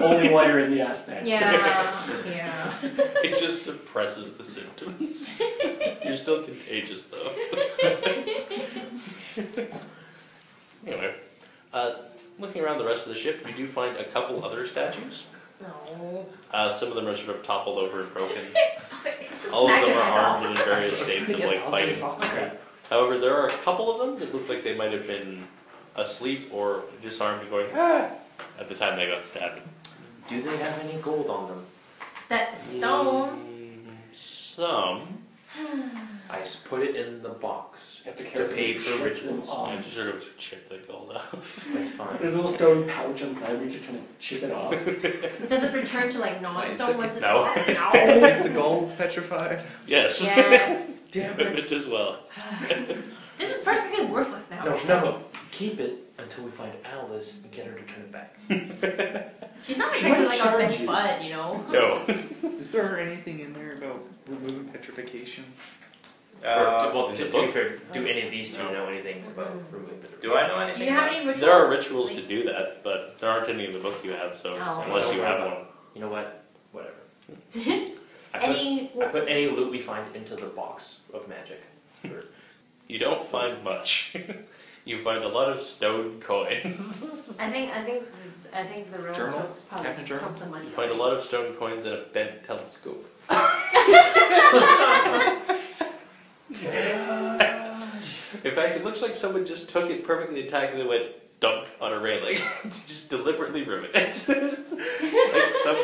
Only while you're in the aspect. Yeah. It just suppresses the symptoms. You're still contagious, though. Anyway, looking around the rest of the ship, you do find a couple other statues. No. Some of them are sort of toppled over and broken. All of them are armed in various states of like fighting. Okay. However, there are a couple of them that look like they might have been asleep or disarmed and going, at the time they got stabbed. Do they have any gold on them? That stone? Some. I put it in the box to pay for rituals. I just sort of chip the gold off. That's fine. There's a little stone pouch inside where you're trying to chip it off. Does it return to like non-stone once it's gone? No. Is the gold petrified? Yes. Damn it as well. This is practically worthless now. No. Keep it until we find Alice and get her to turn it back. She's not exactly like our best bud, you know? No. Is there anything in there about removing petrification? Do any of these two know anything about removing the Do I know anything? Do you have any rituals? There are rituals to do that, but there aren't any in the book you have, so unless you have one. You know what? Whatever. I put any loot we find into the box of magic. You don't find much. You find a lot of stone coins. I think the real folks probably took the money. You find a lot of stone coins and a bent telescope. In fact, it looks like someone just took it perfectly intact and went dunk on a railing. Just deliberately ruined it. Like some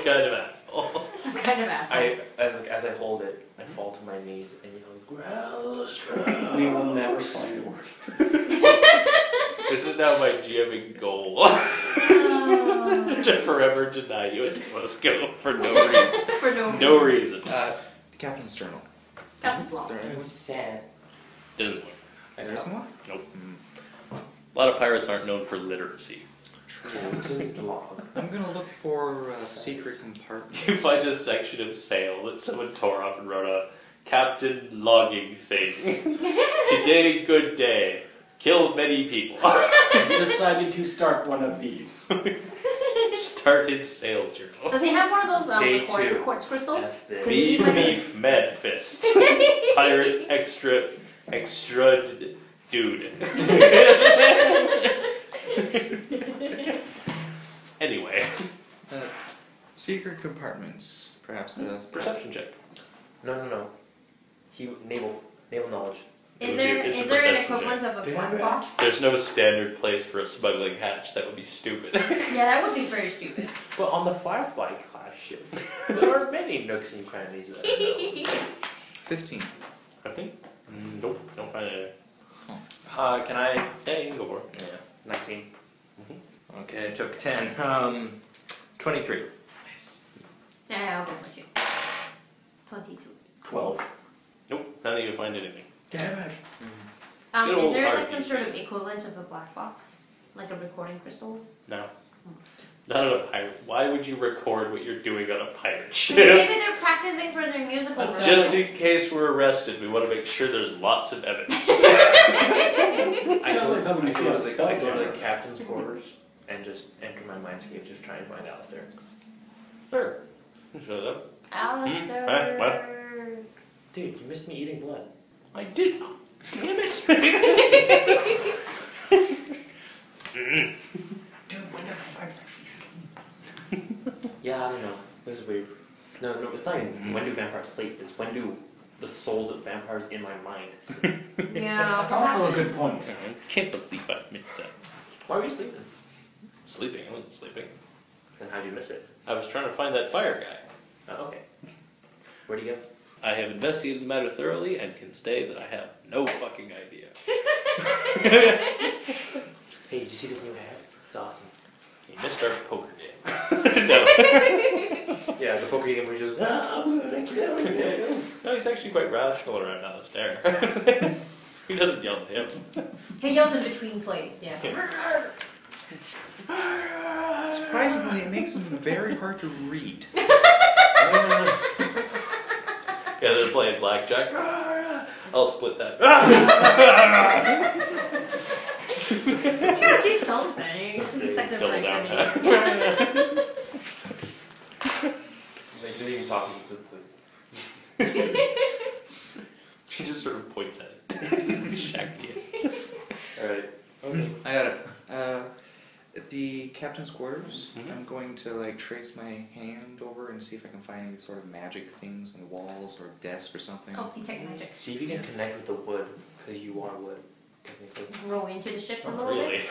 kind of asshole. Some kind of asshole. As I hold it, I fall to my knees and yell, Gravelstroke. We will never find a word. This is now my GMing goal. To forever deny you it. Let's go. For no reason. For no reason. No reason. The captain's journal. Captain's log. It's sad. Doesn't work. There isn't one? Nope. A lot of pirates aren't known for literacy. True. I'm gonna look for secret compartments. You find a section of sail that someone tore off and wrote a captain logging thing. Today, good day. Killed many people. Decided to start one of these. Started sail journal. Does he have one of those quartz crystals? Beef med fist. Pirate extra dude. Anyway. Secret compartments, perhaps. Perception check. No. Naval knowledge. Is there an equivalent of a black box? There's no standard place for a smuggling hatch. That would be stupid. Yeah, that would be very stupid. Well, on the Firefly class ship, there are many nooks and crannies that I know. 15. I think. Nope, don't find it. Can I? Yeah, you can go for it. Yeah. 19. Mm-hmm. Okay, I took 10. 23. Nice. Yeah, I'll go for you. 22. 12. Nope, none of you find anything. Damn it. Mm-hmm. Is there like some sort of equivalent of a black box? Like a recording crystal? No. Not on a pirate. Why would you record what you're doing on a pirate ship? Maybe they're practicing for their musical. That's just in case we're arrested. We want to make sure there's lots of evidence. I go to the captain's quarters and just enter my mindscape, just try and find Alistair. Sure. Shows up. Alistair. What? Dude, you missed me eating blood. I did. Oh, damn it. Dude, when have vampires actually sleep? Yeah, I don't know. This is weird. No, it's not even when do vampires sleep. It's when do the souls of vampires in my mind sleep. Yeah. That's also a good point. I can't believe I missed that. Why were you sleeping? Sleeping? I wasn't sleeping. Then how'd you miss it? I was trying to find that fire guy. Oh, okay. Where'd he go? I have investigated the matter thoroughly and can state that I have no fucking idea. Hey, did you see this new hat? It's awesome. You missed our poker game. No. Yeah, the poker game where you just, I'm gonna kill you. No, he's actually quite rational around Alistair. He doesn't yell at him. He yells in between plays, yeah. Surprisingly, it makes him very hard to read. Yeah, they're playing blackjack. I'll split that. You gotta do something. It's like they're playing comedy. They didn't even talk. She just sort of points at it. Shack it. Alright. Okay. I got it. At the captain's quarters, I'm going to trace my hand over and see if I can find any sort of magic things on the walls or desk or something. Oh, detect magic. See if you can connect with the wood, because you are wood, technically. Row into the ship a little bit.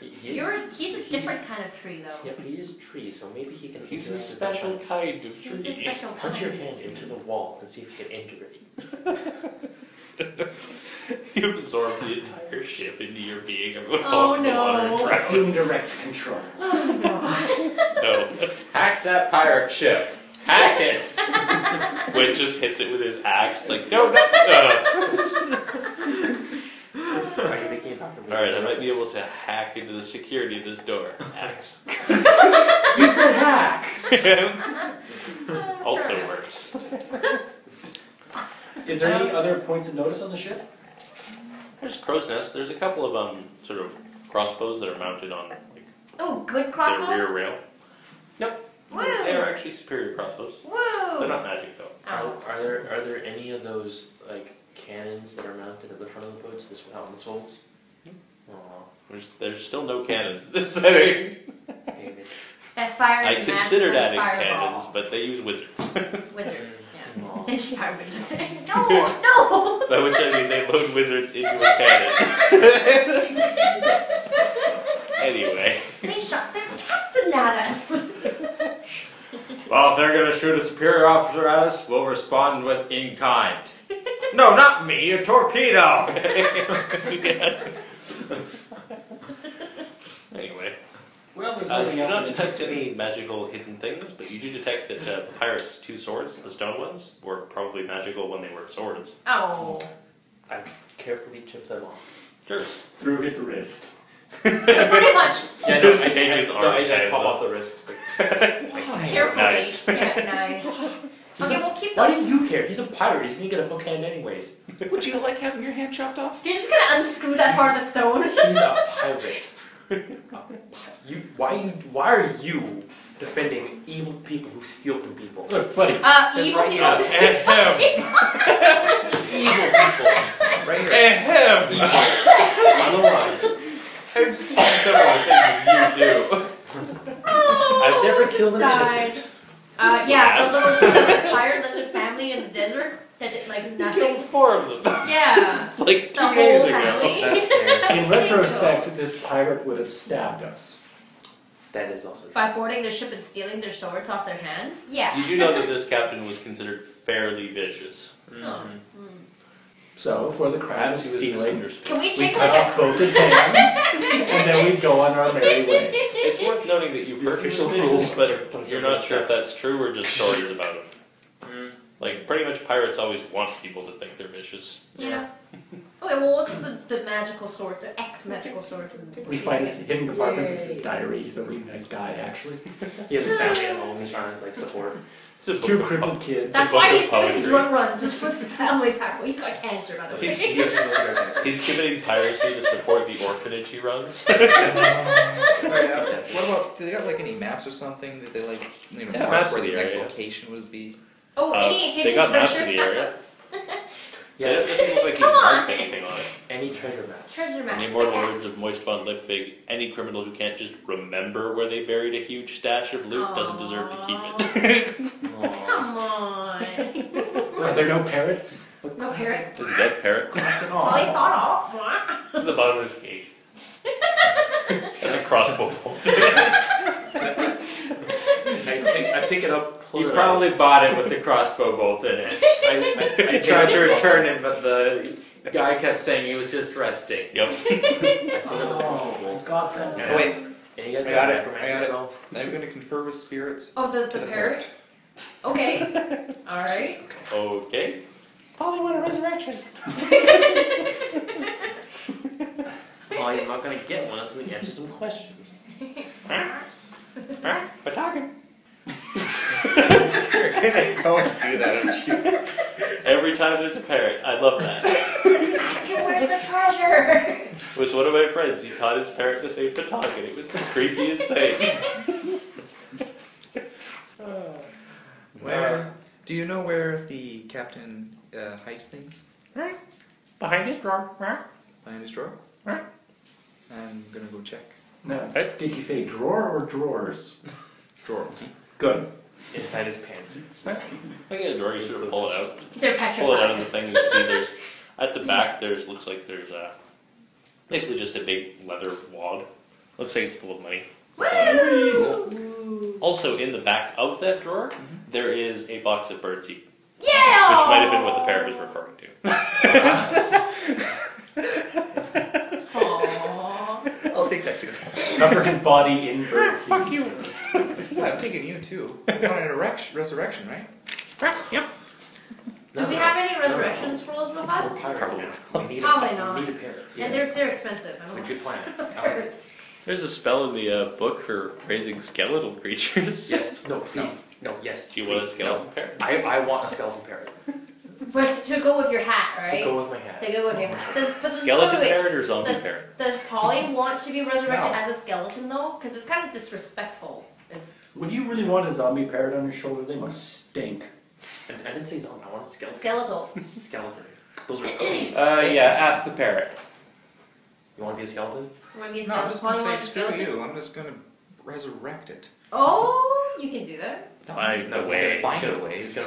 He's a different kind of tree, though. Yeah, but he is a tree, so maybe he can... He's a special kind of tree. He's a special kind. Put your hand into the wall and see if you can integrate. You absorb the entire ship into your being. Everyone falls in the water and drowns. Assume direct control. No. Hack that pirate ship. Hack it. Whit just hits it with his axe. Like, no. Alright, I might be able to hack into the security of this door. Axe. You said hack! Also works. Is there any other points of notice on the ship? There's crow's nests. There's a couple of sort of crossbows that are mounted on like, good crossbows? Their rear rail. Yep. Woo. They are actually superior crossbows. Woo. They're not magic though. Oh. Are there any of those like cannons that are mounted at the front of the boats this out in the souls? No. There's still no cannons this setting. Damn it. That fire. I considered adding cannons, but they use wizards. Wizards. She hired wizards. No, no! By which I mean they load wizards into a cannon. Anyway. They shot their captain at us. Well, if they're going to shoot a superior officer at us, we'll respond with in kind. No, not me, a torpedo! Anyway. Well, you do not detect any magical hidden things, but you do detect that pirates' two swords, the stone ones, were probably magical when they were swords. Oh. I carefully chipped them off. Sure. Through his wrist. Yeah, pretty much. Yeah, no, I pop off the wrists. Carefully. Nice. Yeah, nice. Okay, we'll keep those. Why do you care? He's a pirate. He's going to get a hook hand anyways. Would you like having your hand chopped off? You're just going to unscrew that part of the stone. He's a pirate. Why are you defending evil people who steal from people? Look, buddy. Evil people who steal from people. Evil people. Right here. Ahem. I've seen some of the things you do. Oh, I've never killed an innocent. The fire lizard family in the desert. That did, like, nothing. You killed four of them. Yeah. Like 2 days ago. That's fair. In retrospect, this pirate would have stabbed us. That is also true. By boarding their ship and stealing their swords off their hands? Yeah. You do know that this captain was considered fairly vicious. Mm-hmm. So, for the crime of stealing, we cut off both his hands, and then we go on our merry way. It's worth noting that you've heard official rules, but you're not sure if that's true or just stories about him. Like, pretty much pirates always want people to think they're vicious. Yeah. Okay, well, what's the magical sword, the ex-magical sword? We find his hidden compartment in his diary. He's a really nice guy, actually. He has a family at home he's trying to, like, support. Two crippled kids. That's why he's doing drug runs, just for the family pack. He's got cancer, by the way. He's committing piracy to support the orphanage he runs. What about, do they got, like, any maps or something that they, like, you know, mark where the next location would be? Oh, any hidden treasure maps? Yeah, this doesn't look like he's marked anything on it. Any treasure maps. Treasure maps. Any more words of Moist Von Lipfig, any criminal who can't just remember where they buried a huge stash of loot doesn't deserve to keep it. Come on. Are there no parrots? No parrots. There's a dead parrot. Well, they saw it off. It's the bottom of his cage. That's a crossbow bolt. I pick it up. You probably bought it with the crossbow bolt in it. I tried to return it, but the guy kept saying he was just resting. Yep. Wait, I got it. I'm going to confer with spirits. Oh, the parrot? Okay. All right. Okay. Probably want a resurrection. Well, he's not going to get one until he answers some questions. We're talking. You're gonna always do that, aren't you? Every time there's a parrot, I love that. Ask him where's the treasure. Which one of my friends, he taught his parrot to say "fatog," and it was the creepiest thing. Do you know where the captain hides things? Right behind his drawer. Right behind his drawer. Right. I'm gonna go check. No. Did he say drawer or drawers? Drawer. Good. Inside his pants. I think in a drawer you should pull it out. They're petrified. Pull it out of the thing and see there's... At the back there's... Looks like there's a... Basically just a big leather wad. Looks like it's full of money. Woo! Also in the back of that drawer, there is a box of birdseed. Yeah! Which might have been what the parrot was referring to. Aww. I'll take that too. Cover his body in birdseed. Fuck you! I'm taking you too. We want an resurrection, right? Yep. Do we have any resurrections rules with us? Probably not. We need a parrot. And they're expensive. It's a good plan. There's a spell in the book for raising skeletal creatures. Yes. No, please. No, yes. Do you want a skeleton parrot? I want a skeleton parrot. To go with your hat, right? To go with my hat. To go with your hat. Does skeleton parrot or zombie parrot? Does Polly want to be resurrected as a skeleton, though? Because it's kind of disrespectful. Would you really want a zombie parrot on your shoulder? They must stink. I didn't say zombie, I wanted skeleton. Skeletal. Skeleton. Those are clean. Yeah, ask the parrot. You want to be a skeleton? You want to be a skeleton? No, I'm just going to say, screw you. I'm just going to resurrect it. Oh, you can do that. He's gonna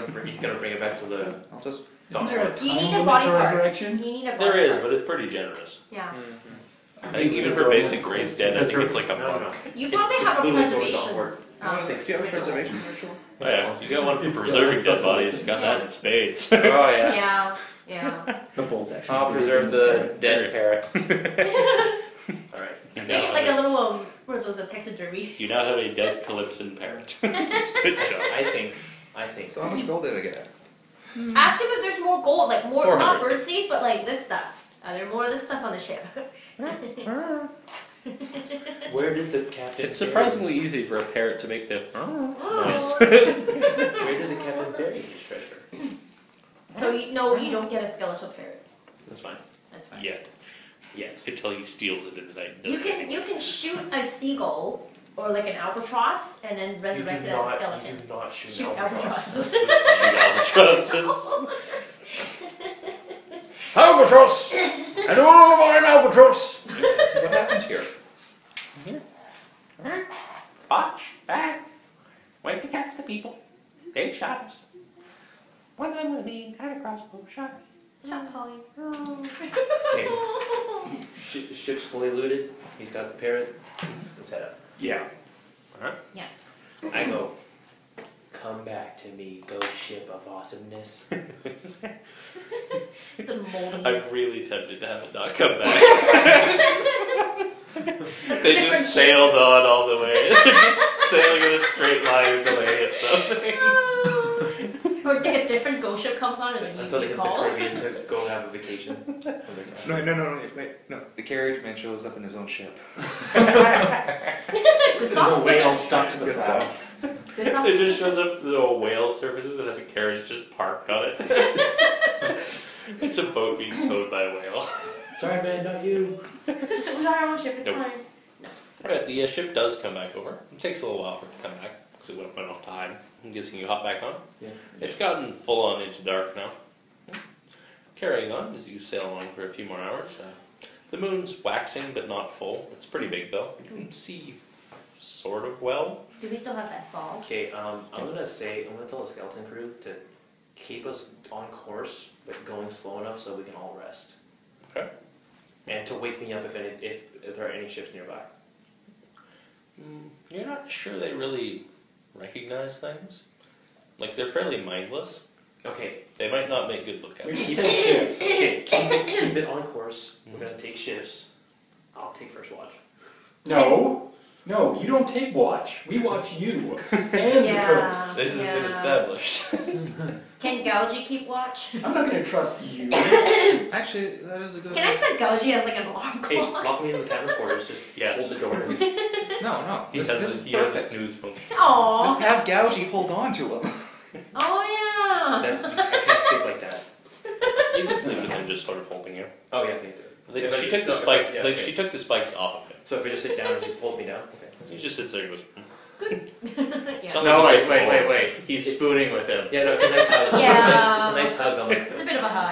bring it back to the. I'll just. Do you need a body part? There is, but it's pretty generous. Yeah. Mm-hmm. I think even for basic grades, I think it's like a buck. You probably have a preservation. You have a preservation ritual? Oh yeah, you got one for preserving dead bodies. Got that in spades. Oh yeah. Yeah. Yeah. The bolts actually. I'll preserve the dead parrot. All right. Make it like a little what are those, a taxidermy? You now have a dead calypso parrot. Good job. I think. So how much gold did I get? Ask him if there's more gold, like more, not birdseed, but like this stuff. Are there more of this stuff on the ship? Where did the captain? It's surprisingly easy for a parrot to make the. Nice. Where did the captain bury his treasure? So you don't get a skeletal parrot. That's fine. That's fine. Yeah. Yes, until he steals it in the night. You can shoot a seagull or like an albatross and then resurrect it as a skeleton. You do not shoot albatrosses. Shoot albatrosses. Albatross! I don't know about an albatross! What happened here? Here. Watch back. Went to catch the people. They shot us. One of them was mean, had a crossbow, shot me. Shot Polly. Okay. Ship's fully looted. He's got the parrot. Let's head up. Yeah. Alright? Yeah. I go, come back to me, go ship of awesomeness. I'm really tempted to have it not come back. They just sailed on all the way. They're just sailing in a straight line away at something. Or think a different ghost ship comes on and then you get called. Until they get the Caribbean to go have a vacation. No, wait, no. The carriage man shows up in his own ship. There's a whale stuck to the side. It just shows up, the whale surfaces and has a carriage just parked on it. It's a boat being towed by a whale. Sorry man, not you. It was our own ship, it's fine. No. Alright, the ship does come back over. It takes a little while for it to come back, because it would have been off time. I'm guessing you hop back on? Yeah. It's gotten full on into dark now. Carrying on as you sail on for a few more hours. The moon's waxing but not full. It's pretty big though. You can see sort of well. Do we still have that fog? Okay, I'm gonna tell the skeleton crew to keep us on course but going slow enough so we can all rest. Okay. And to wake me up if there are any ships nearby. You're not sure they really recognize things. Like, they're fairly mindless. Okay. They might not make good look at it. Keep shifts. Okay, keep it on course. We're going to take shifts. I'll take first watch. No, you don't take watch. We watch you and the coast. This has been established. Can Gougie keep watch? I'm not going to trust you. Actually, that is a good Can I set Gougie as like an alarm clock? Hey, lock me in the cabin quarters. Just hold the door. No. He has a snooze phone. Aww. Just have Gougie hold on to him. Oh, yeah. I can't sleep like that. You can sleep with him just sort of holding you. Oh, yeah, they do. She took the spikes. Yeah, like she took the spikes off of it. So if you just sit down and just hold me down, okay. He just sits there and goes. Good. No, wait. He's spooning with him. Yeah, no, it's a nice hug. Yeah. It's a nice hug. It's a bit of a hug.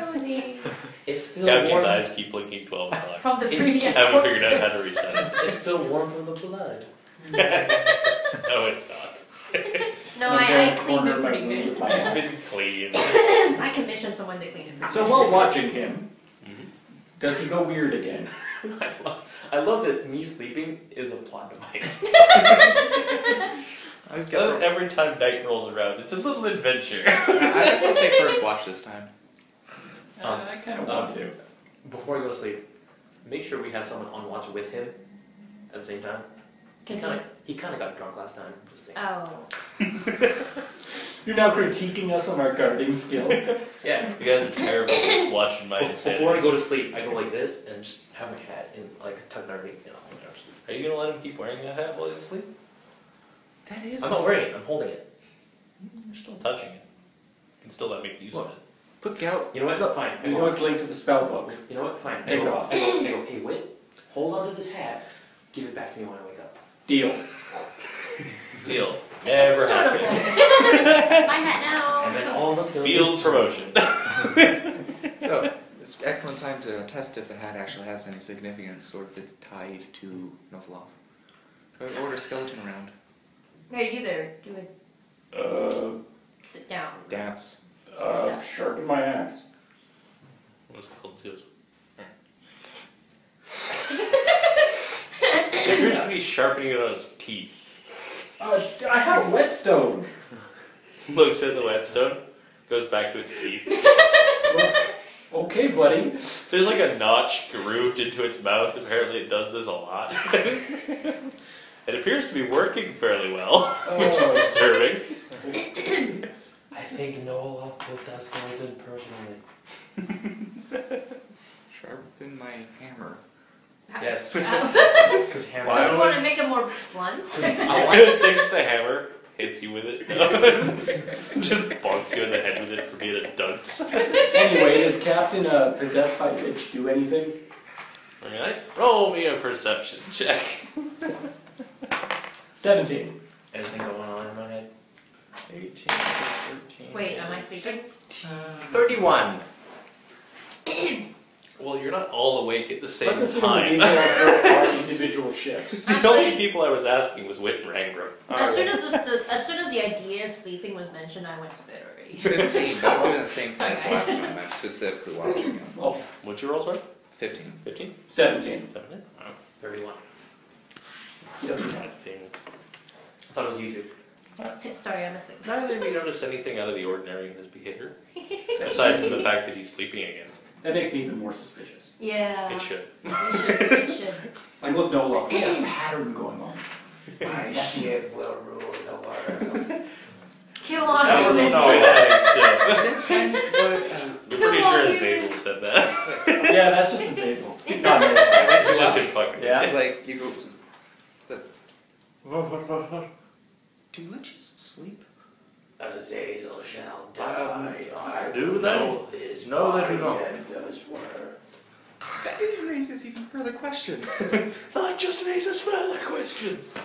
Cozy. It's still Gouchie's warm. Eyes keep blinking 12 o'clock. From the previous. I haven't figured out how to reset it. It's still warm from the blood. No, it's not. No, I cleaned it pretty good. It's been clean. I commissioned someone to clean it. So while watching him. Does he go weird again? I love that me sleeping is a plot device. Every time night rolls around, it's a little adventure. I guess I'll take first watch this time. I kind of want to. Before I go to sleep, make sure we have someone on watch with him at the same time. He kind of got drunk last time. Just You're now critiquing us on our guarding skill. Yeah, you guys are terrible at just watching my insanity. Before I go to sleep, I go like this and just have my hat and like tuck it underneath. Are you gonna let him keep wearing that hat while he's asleep? That is. I'm not wearing it. I'm holding it. You're still touching it. can still not make use of it. Put out. You know what? Fine. You know it's linked to the spell book. You know what? Fine. Take it off. Hey, Whit. Hold on to this hat. Give it back to me when I wake up. Deal. Deal. Never happened. My hat now. And then all of us field promotion. So it's an excellent time to test if the hat actually has any significance or if it's tied to Novloth. Do I order skeleton round? Hey, you there. Do it. Sit down. Dance. Sharpen my axe. What's the whole deal? You're just be sharpening it on his teeth. I have a whetstone. Looks at the whetstone, goes back to its teeth. Well, okay, buddy. There's like a notch grooved into its mouth. Apparently, it does this a lot. It appears to be working fairly well, which is disturbing. I think Noel put that skeleton personally. Sharpen my hammer. Yes. Because hammer. Do you want to make it more blunt? It takes the hammer, hits you with it, just bonks you in the head with it for being a dunce. Anyway, is Captain possessed by Witch do anything? All right, roll me a perception check. 17. Anything going on in my head? 18. 13. Wait, am I sleeping? 31. Well, you're not all awake at the same time. Let's individual shifts. Actually, the only people I was asking was Whit and Rangor. As soon as the idea of sleeping was mentioned, I went to bed already. I've been staying since last time. I'm specifically watching him. Oh, what's your roll, sorry? 15. 15? 17. 17? Oh, 31. It's the other bad thing. I thought it was YouTube. Sorry, I missed it. Neither of you notice anything out of the ordinary in his behavior, besides the fact that he's sleeping again. That makes me even more suspicious. Yeah. It should. It should. Like, look, no love. There's a pattern going on. My ship will rule the world. Kill all humans. Since when would... I'm pretty sure Azazel said that. Yeah, that's just Azazel. It's just in fucking... Yeah. It's like, you go... Do liches sleep? Azazel shall die. Do they? No, they do not. That even raises even further questions. That just raises further questions.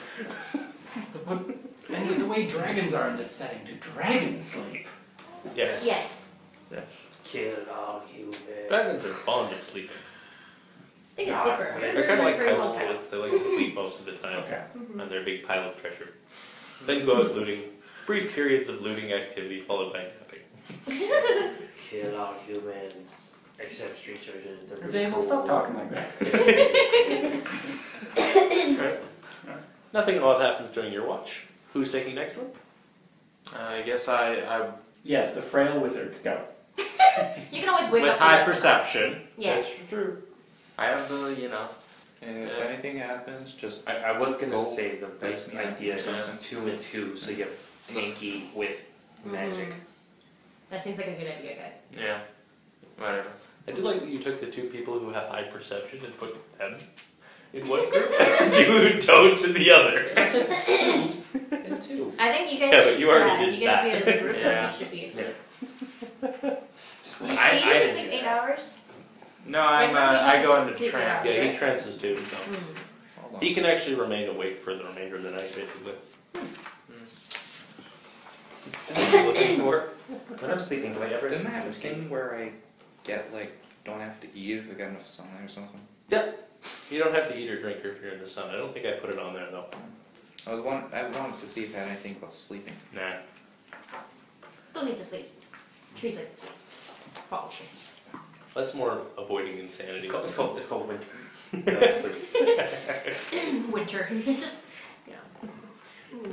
And with the way dragons are in this setting, do dragons sleep? Yes. Yes. Yeah. Kill all humans. Dragons are fond of sleeping. They can sleep for They're kind of like cowslips. They like to sleep most of the time. Okay. And they're a big pile of treasure. Then go out looting. Brief periods of looting activity followed by napping. Kill all humans, except street children. Azazel, stop talking like that. Right. Nothing odd happens during your watch. Who's taking next one? I guess I... Yes, the frail wizard. Go. You can always wake up with high perception. Yes. That's true. I have the, And if anything happens, just I was going to say the best idea is 2 and 2, so you have Tinky with magic. That seems like a good idea, guys. Yeah. Whatever. I do like that you took the two people who have high perception and put them in one group and two toads in the other. I said 2 and 2. I think you guys should be as a group. Yeah. You should be a group. Yeah. Do you just sleep 8 hours? No, I go into trance. Yeah, he trances too. So. He can actually remain awake for the remainder of the night, basically. What are you looking for? When I'm sleeping, do I ever... Doesn't I have this thing where I get, don't have to eat if I got enough sunlight or something? Yeah. You don't have to eat or drink if you're in the sun. I don't think I put it on there, though. I wanted to see if I had anything about sleeping. Nah. Don't need to sleep. Trees like to sleep. Follow trees. That's more avoiding insanity. It's called winter. Winter. It's just,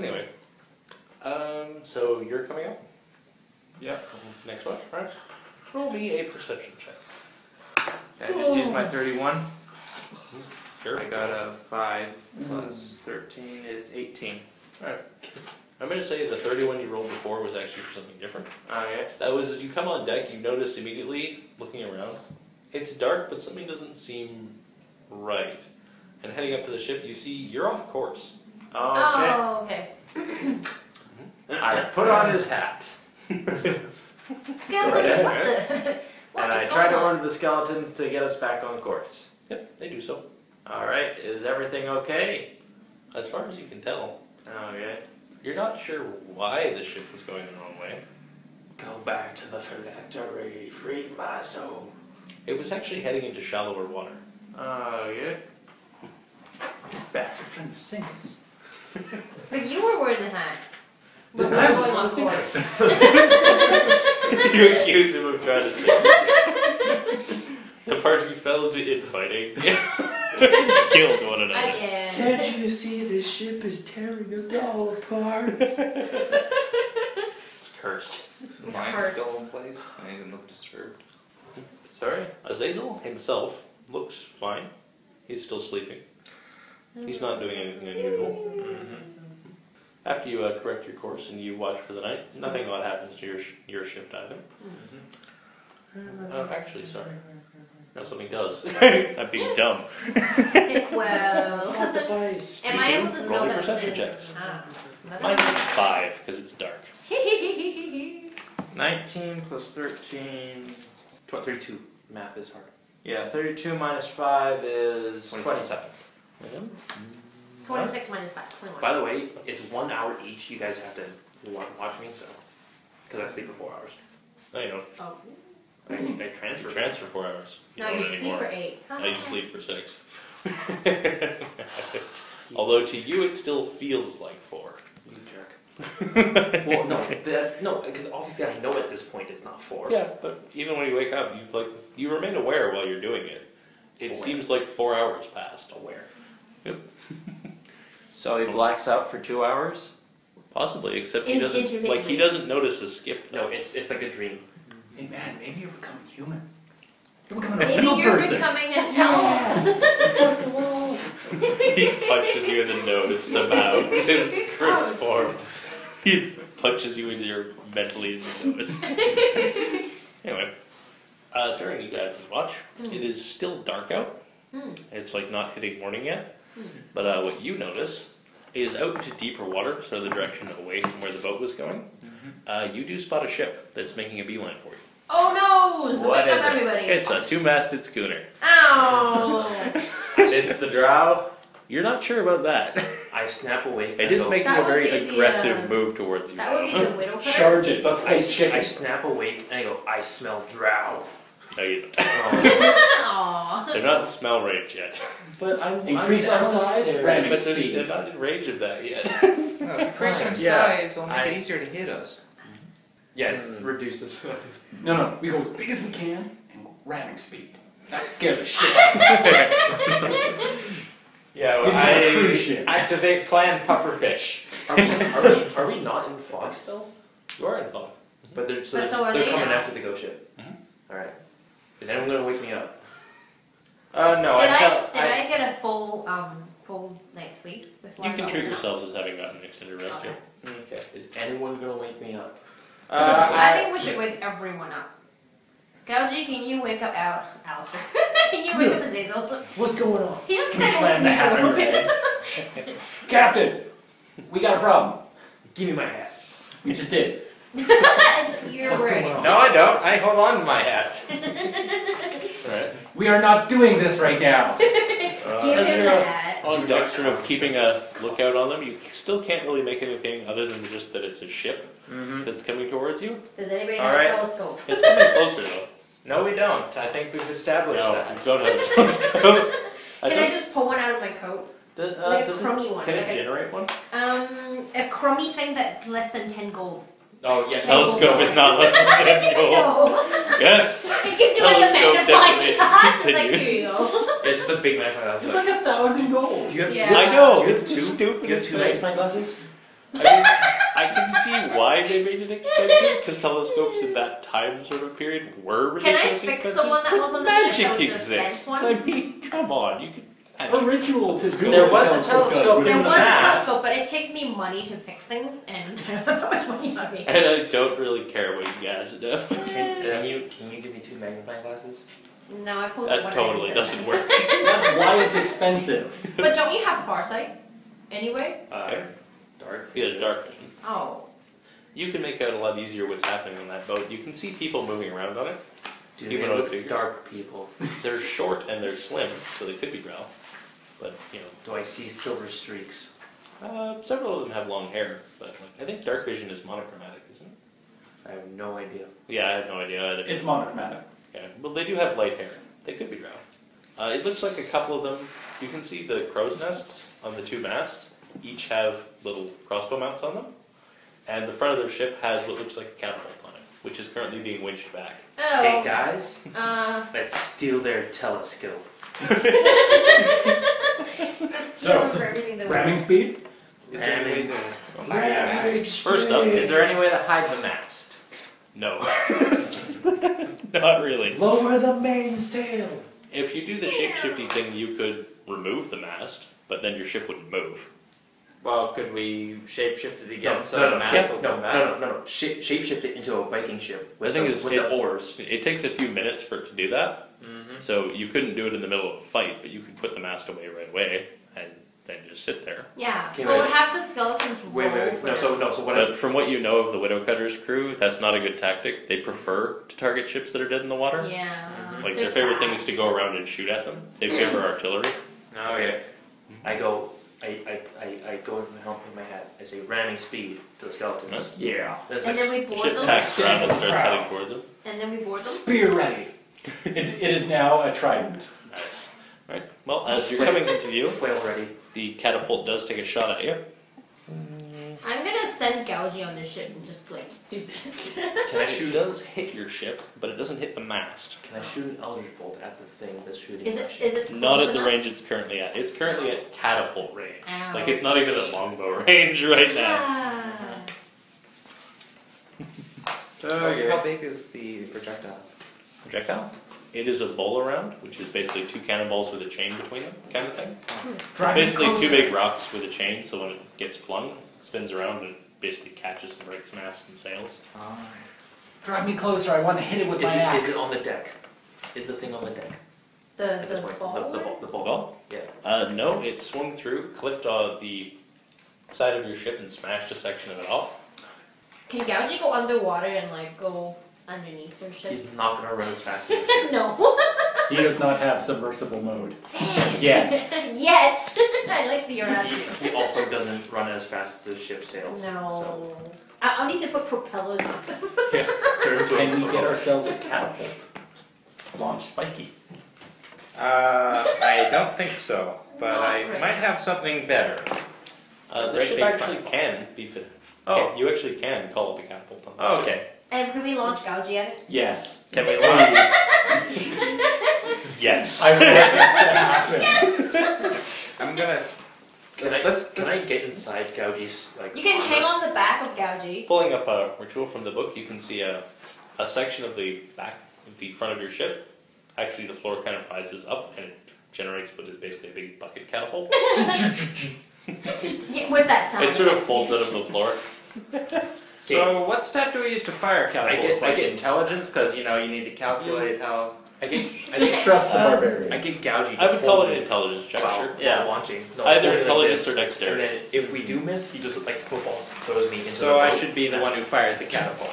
Anyway. So you're coming up? Yeah. Next one, right? Roll me a perception check. Did I just use my 31? Sure. I got a 5 plus 13 is 18. Alright. I'm going to say the 31 you rolled before was actually for something different. Okay. That was, as you come on deck, you notice immediately, looking around, it's dark, but something doesn't seem right. And heading up to the ship, you see you're off course. Okay. I put on his hat. Scout's like, what the? What and I try to order the skeletons to get us back on course. Yep, they do so. Alright, is everything okay? As far as you can tell. Okay. You're not sure why the ship was going the wrong way. Go back to the phylactery, free my soul. It was actually heading into shallower water. Yeah. These bastards trying to sink us. But you were wearing the hat. This hat's trying to sink us. You accused him of trying to sink us. The party fell into infighting. Killed one another. Again. Can't you see this ship is tearing us all apart? It's cursed. It's mine's still in place. I even look disturbed. Sorry? Azazel himself looks fine. He's still sleeping. He's not doing anything unusual. After you correct your course and you watch for the night, nothing odd happens to your shift either. Actually, sorry. No, something does. I'm being dumb. Well, am I able to smell perception checks? -5 because it's dark. 19 + 13. 32. Math is hard. Yeah, 32 minus 5 is 27. 26 minus 5. 21. By the way, it's 1 hour each. You guys have to watch me, so because I sleep for 4 hours. No, you don't. Oh. I transfer 4 hours. You no, you sleep for 8. Now you sleep for 6. Although to you it still feels like 4. You jerk. Well, no, because obviously I know at this point it's not 4. Yeah, but even when you wake up, you remain aware while you're doing it. It seems like 4 hours passed. Aware. Yep. So he blacks out for 2 hours? Possibly, except he doesn't he doesn't notice a skip. No, it's like a dream. Hey man, maybe you're becoming human. You're becoming a real person. Becoming a hell. He punches you in the nose somehow. His current form. He punches you in your mentally in the nose. Anyway. During you guys' watch, it is still dark out. It's like not hitting morning yet. But what you notice is out to deeper water, so the direction away from where the boat was going. You do spot a ship that's making a beeline for you. Oh no! So what is it? It's a two-masted schooner. Ow! It's the drow. You're not sure about that. I snap away. It is making a very aggressive move towards you. That would be the Widow Cutter. Charge it. I snap awake and I go, I smell drow. No, you don't. Oh. They're not in smell range yet. But I'm increase our size. Right, but they're not in range of that yet. No, increase our size will make it easier to hit us. Yeah, reduce the size. No, we go as big as we can and ramming speed. That scared the shit. Yeah, well, I activate plan pufferfish. Are we not in fog still? You are in fog, but they're coming after the ghost ship. All right. Is anyone going to wake me up? No. Did I get a full night's sleep before? You can treat yourselves as having gotten an extended rest here. Okay. Is anyone going to wake me up? I think we should wake everyone up. Gougie, can you wake up Alistair? Can you wake up Azazel? What's going on? He just kind of a little bit. Captain, we got a problem. Give me my hat. We just did. You're right. No, I don't. I hold on to my hat. Right. We are not doing this right now. Give him the hat. On doctrine of keeping a lookout on them, you still can't really make anything other than just that it's a ship that's coming towards you. Does anybody have a telescope? It's coming closer though. No, we don't. I think we've established that. You don't have a telescope. Can I just pull one out of my coat? Like a crummy one. Can it generate one? A crummy thing that's less than 10 gold. Oh yeah, telescope is not less than 10 gold. No. Yes. It gives you like a magnifying glass. It's like, here you go. It's just a big magnifying glass. It's like 1,000 gold. Do you have two? I know. Do you have two? You have two magnifying glasses? I mean, I can see why they made it expensive, because telescopes in that time sort of period were ridiculously expensive. Can I fix the one that was on the ship? Magic exists. I mean, come on, you could. A ritual to do. There was a telescope. There was a telescope, but it takes me money to fix things, and I don't know how much money I make. And I don't really care what you guys do. Can you give me two magnifying glasses? No, I pulled that one. That totally doesn't work. That's why it's expensive. But don't you have farsight? Anyway. Dark. He has dark vision. Oh. You can make out a lot easier what's happening on that boat. You can see people moving around on it. Do they look dark people? They're short and they're slim, so they could be drow. But you know. Do I see silver streaks? Several of them have long hair, but like, I think dark vision is monochromatic, isn't it? I have no idea. Yeah, I have no idea. It's monochromatic. Yeah, well, they do have light hair. They could be drow. It looks like a couple of them. You can see the crow's nests on the two masts. Each have little crossbow mounts on them. And the front of their ship has what looks like a catapult on it, which is currently being winched back. Oh. Hey guys, let's steal their telescope. Ramming speed? First up, is there any way to hide the mast? No. Not really. Lower the mainsail! If you do the shapeshifty thing, you could remove the mast, but then your ship wouldn't move. Well, could we shapeshift it again so the mast will come back? No. Shapeshift it into a Viking ship with the oars. It takes a few minutes for it to do that. Mm-hmm. So you couldn't do it in the middle of a fight, but you could put the mast away right away and then just sit there. Yeah. Well, we have the skeletons But from what you know of the Widow Cutter's crew, that's not a good tactic. They prefer to target ships that are dead in the water. Yeah. Mm-hmm. Like, their favorite thing is to go around and shoot at them. They favor artillery. Okay. Mm-hmm. I go with my helm in my head. I say ramming speed to the skeletons. Yeah. And then we board them. Packs around and starts heading toward them. And then we board them. Spear ready. It is now a trident. Nice. All right. Well, as you're coming into view, the catapult does take a shot at you. I'm gonna send Gougie on this ship and just like do this. It does hit your ship, but it doesn't hit the mast. Can I shoot an Eldritch Bolt at the thing that's shooting? Is it not at the range it's currently at? It's currently at catapult range. Ow. Like it's not even at longbow range right now. Okay. How big is the projectile? It is a bowl around, which is basically two cannonballs with a chain between them, kind of thing. Basically two big rocks with a chain, so when it gets flung, it spins around and basically catches and breaks masts and sails. Drive me closer, I want to hit it with my axe. Is it on the deck? Is the thing on the deck? The ball? Yeah. No, it swung through, clipped the side of your ship and smashed a section of it off. Can Gougie go underwater and like go underneath their ship? He's not going to run as fast as you. No. He does not have submersible mode. Dang. Yet. I like the attitude. He also doesn't run as fast as his ship sails. No. So. I'll need to put propellers on them. Yeah. And we get ourselves a catapult. Launch spiky. I don't think so. But I might have something better. The ship actually can be fitted. Oh. You actually can call it a catapult on the ship. Okay. And can we launch Gougie at it? Yes. Can we launch? Yes. I want this to happen. Yes. I'm gonna. Can I get inside Gougie's like? You can hang on the back of Gougie. Pulling up a ritual from the book, you can see a section of the back, the front of your ship. Actually, the floor kind of rises up and it generates what is basically a big bucket catapult. With that sound. It sort of folds out of the floor. So what stat do we use to fire catapults? I get intelligence, because you know you need to calculate how. I just trust the barbarian. I get Gougie. I would call it an intelligence check. Yeah, launching. No, either intelligence or dexterity. And then if we do miss, he just like football throws me into the boat. So I should be the one who fires the catapult,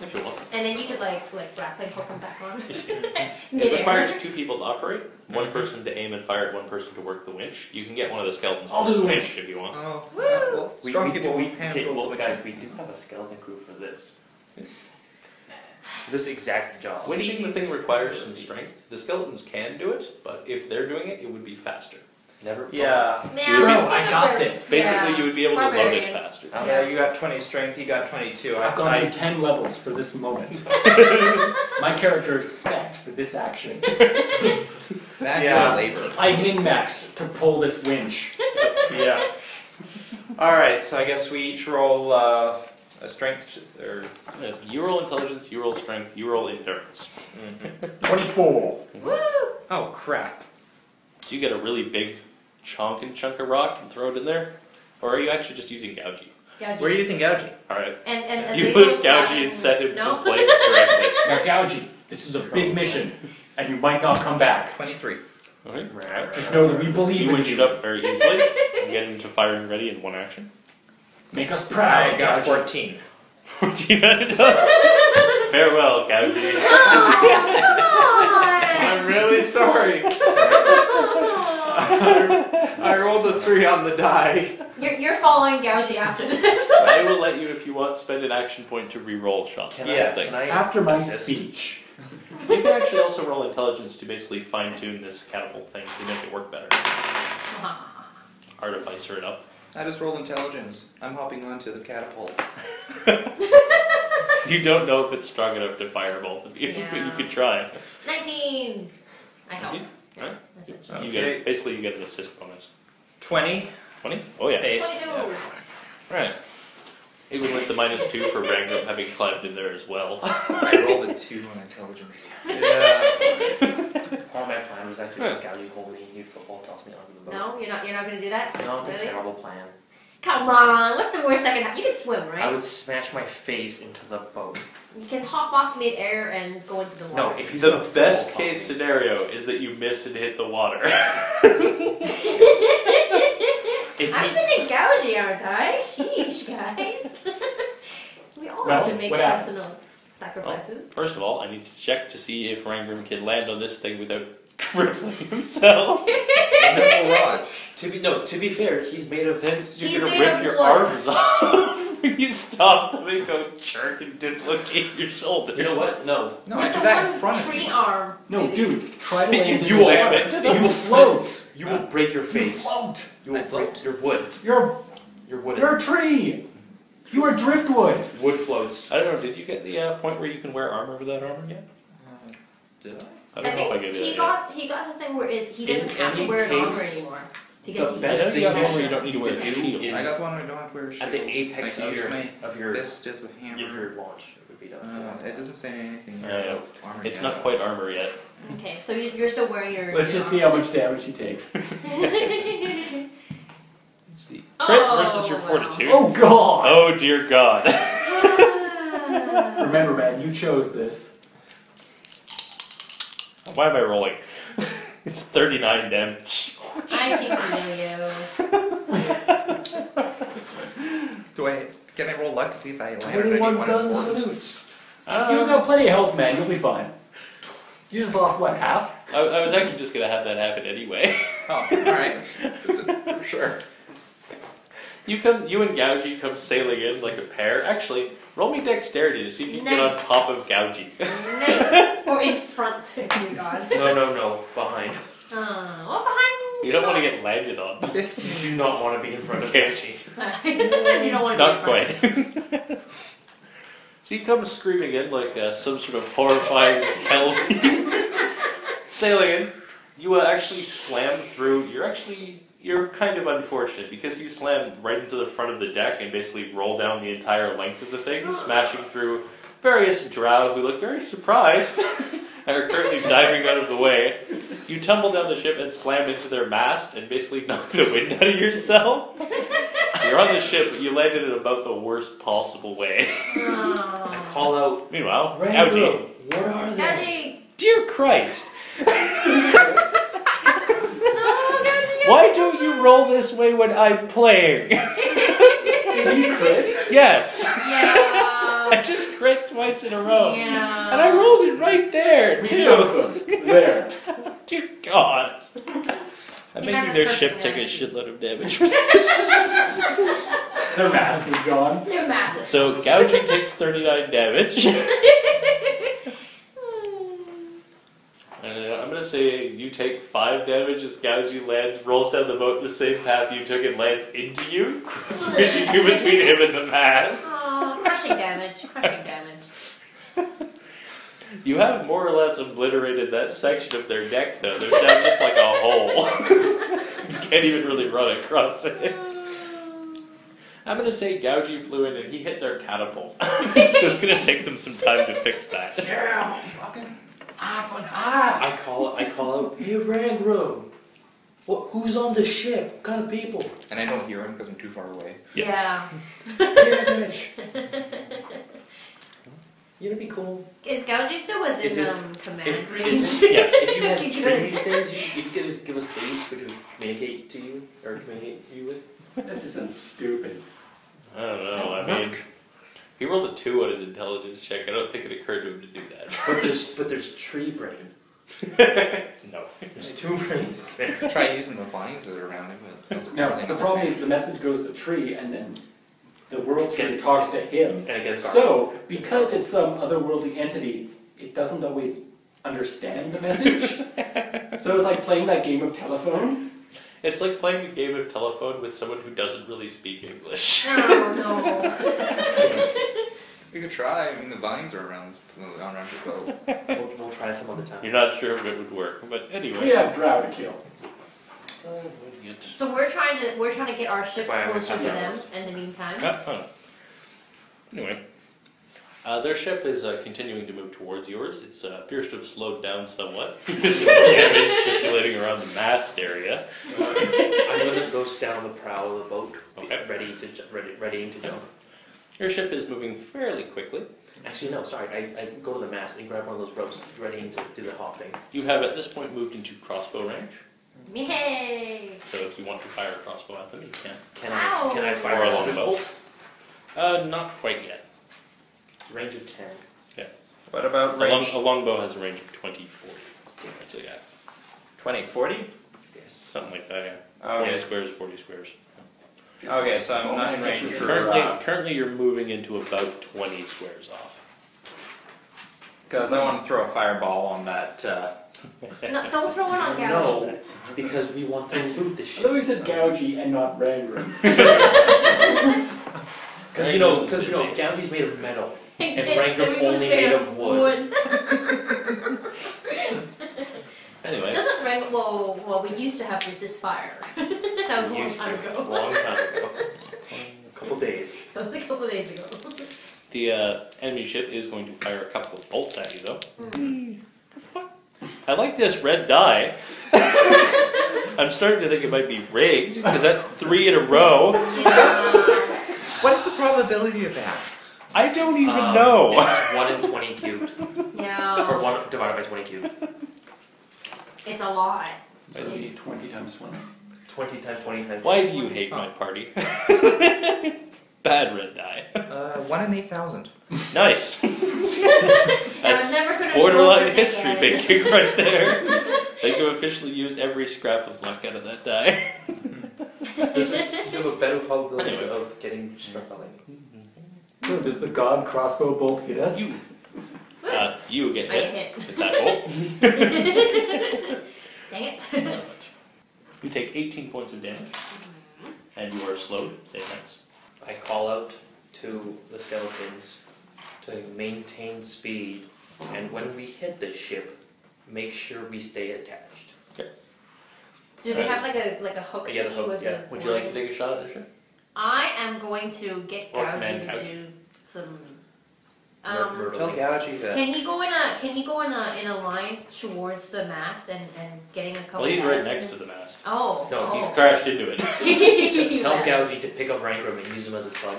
if you want. And then you could like wrap the hook back on. It requires two people to operate. One person to aim and fire, one person to work the winch. You can get one of the skeletons. I'll do the winch if you want. Oh, well, strong people. Guys, we do have a skeleton crew for this. This exact job. Winching the thing requires some strength. The skeletons can do it, but if they're doing it, it would be faster. Never. Yeah. I got this. Basically, you would be able to load it faster. Yeah, you got 20 strength. He got 22. I've gone through 10 levels for this moment. My character is spent for this action. Labor. I min-maxed to pull this winch. Yeah. All right. So I guess we each roll a strength, or you roll intelligence, you roll strength, you roll endurance. Mm-hmm. 24. Woo! Oh crap! So you get a really big chunk of rock and throw it in there, or are you actually just using Gougie? Gougie. We're using Gougie. All right. And you put Gougie and set him in place correctly. Now Gougie, this is a big mission. And you might not come back. 23. Alright. Just know that we believe in you. You winch it up very easily. You get into firing ready in one action. Make us proud. I got 14. What you gonna do? Farewell, Gougie. Oh, I'm really sorry. I rolled a 3 on the die. You're following Gougie after this. I will let you, if you want, spend an action point to re-roll shots. Yes, after my speech. You can actually also roll intelligence to basically fine-tune this catapult thing to make it work better. Artificer it up. I just rolled intelligence. I'm hopping onto the catapult. You don't know if it's strong enough to fire both of you, but you could try. 19! I hope. Right. Okay. You get, basically, you get an assist bonus. 20. 20? Oh, yeah. Base. 22. Yeah. Right. Even with the -2 for Rangor having climbed in there as well. I rolled a 2 on intelligence. Yeah. Part of my plan was actually to Gougie hold me and you football toss me onto the boat. No, you're not going to do that? No, it's a terrible plan. Come on, what's the worst I can have? You can swim, right? I would smash my face into the boat. You can hop off mid-air and go into the water. No, if he's the best case scenario is that you miss and hit the water. I'm sitting Gougie, aren't I? Sheesh, guys. We all have to make personal sacrifices. Well, first of all, I need to check to see if Rangram can land on this thing without crippling himself. To be fair, he's made of them. You're gonna rip your arms off. You stop them and go jerk and dislocate your shoulder. You know what? No, I did that in front of you. Arm. No, dude, try to land. You will it. You will float. You will break your face. You will float. You're wood. You're wood. You're a tree. You are driftwood. Wood floats. I don't know. Did you get the point where you can wear armor without armor yet? Did I? I think he got the thing where he doesn't have to wear an armor anymore. Because the best thing is you don't need to wear a shield. I got one where I don't have to wear a shield. At the apex of your fist is a hammer. Your launch would be done. It doesn't say anything. It's not quite armor yet. Okay, so you're still wearing your. Let's just see how much damage he takes. It's the crit versus your fortitude. Oh god! Oh dear god! Remember, man, you chose this. Why am I rolling? It's 39 damage. I see you. Can I roll luck to see if I land? 21 gun salute. You've got plenty of health, man. You'll be fine. You just lost, what, half? I was actually just going to have that happen anyway. Oh, alright. Sure. You and Gougie come sailing in like a pair. Actually, roll me dexterity to see if you can get on top of Gougie. Nice! Or in front, if you God. No. Behind. Oh, well, behind. You don't want to get landed on. 50. You do not want to be in front of Gougie. You don't want to be in front. Not quite. So you come screaming in like some sort of horrifying hell. Sailing in. You actually slam through. You're kind of unfortunate because you slammed right into the front of the deck and basically roll down the entire length of the thing, smashing through various drow who look very surprised and are currently diving out of the way. You tumble down the ship and slam into their mast and basically knock the wind out of yourself. You're on the ship, but you landed in about the worst possible way. I call out. Meanwhile, Gougie. Where are they? Dear Christ. Why don't you roll this way when I'm playing? Did you crit? Yes. Yeah. I just crit twice in a row. Yeah. And I rolled it right there. We sunk them. There. Dear God. I'm making their ship take a shitload of damage for this. Their mast is gone. Their mast is gone. So Gougie takes 39 damage. I'm going to say you take 5 damage as Gougie lands, rolls down the boat the same path you took and lands into you, squishing you between him and the mast. Aww, crushing damage. You have more or less obliterated that section of their deck, though. There's now just like a hole. You can't even really run across it. I'm going to say Gougie flew in and he hit their catapult. So it's going to take them some time to fix that. Yeah, I call out, hey Rangro, who's on the ship? What kind of people? And I don't hear him because I'm too far away. Yes. Yeah. Damn it. You know, it'd be cool. Is Gougie still within command range? Yes. If you have training things, if you could give us things we could communicate you with. That just sounds stupid. I don't know. I mean, He rolled a 2 on his intelligence check. I don't think it occurred to him to do that. But there's tree brain. No. There's two brains there. Try using the flying scissors around him. No, the problem is the message goes to the tree, and then the world tree talks to him. And it gets so, because it's some otherworldly entity, it doesn't always understand the message. So it's like playing that game of telephone. It's like playing a game of telephone with someone who doesn't really speak English. Oh, no. We could try. I mean, the vines are around the boat. We'll try some other time. You're not sure if it would work, but anyway. We have Drow to kill. So we're trying to get our ship closer to them. In the meantime, anyway, their ship is continuing to move towards yours. It's appears to have slowed down somewhat. Some damage circulating around the mast area. I'm going to ghost down the prow of the boat, okay. readying to jump. Your ship is moving fairly quickly. Actually, no, sorry. I go to the mast and grab one of those ropes, ready to do the hop thing. You have at this point moved into crossbow range. Yay! So if you want to fire a crossbow at them, you can. Can I fire a longbow? Not quite yet. Range of 10. Yeah. What about range? A longbow has a range of 20-40. That's a guy. 20-40? Yes. Something like that. Yeah. 40 squares. Okay, so I'm not in range for... Currently you're moving into about 20 squares off. Because I want to throw a fireball on that... No, don't throw one on Gougie. No, because we want to loot the ship. I thought we said Gougie and not Rangor. Because you know, Gougie's made of metal. And Rangor's only made of wood. Anyway. Doesn't Rangor... Well, we used to have resist fire. That was a long time ago. A couple days. That was a couple days ago. The enemy ship is going to fire a couple of bolts at you, though. Mm-hmm. The fuck? I like this red die. I'm starting to think it might be rigged, because that's 3 in a row. Yeah. What's the probability of that? I don't even know. It's 1 in 20 cubed. Yeah. Or 1 divided by 20 cubed. It's a lot. Might be 20 times 20. 20 times 20 times 20. Why do you hate my party? Bad red die. 1 in 8,000. Nice. That's borderline history making right there. Like you officially used every scrap of luck out of that die. Do you have a better probability of getting struck by lightning? So does the god crossbow bolt hit us? You get hit. I get hit. With that bolt. Dang it. You take 18 points of damage, and you are slowed. Say that's. I call out to the skeletons to maintain speed, and when we hit the ship, make sure we stay attached. Okay. Do they have like a hook? Yeah, the hook. Would you like to take a shot at the ship? I am going to get Gougie to do some. Tell Gougie that. Can he go in a line towards the mast and getting a couple? Well, he's right next to the mast. Oh. No, he's crashed into it. Tell Gougie to pick up Rangor and use him as a club.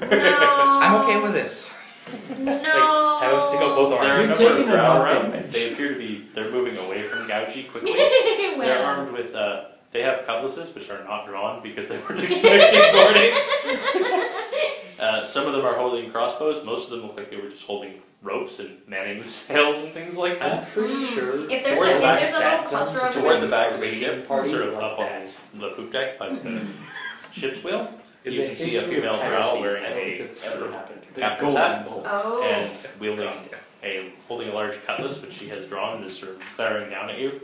No. I'm okay with this. No. Have him stick up both arms. They appear to be. They're moving away from Gougie quickly. Well. They're armed with. They have cutlasses, which are not drawn because they weren't expecting boarding. Some of them are holding crossbows. Most of them look like they were just holding ropes and manning the sails and things like that. I'm pretty sure. If there's a little cluster of toward the back of the ship, sort of up on the poop deck by the ship's wheel, you can see a female drow wearing a captain's hat and wielding holding a large cutlass, which she has drawn and is sort of glaring down at you.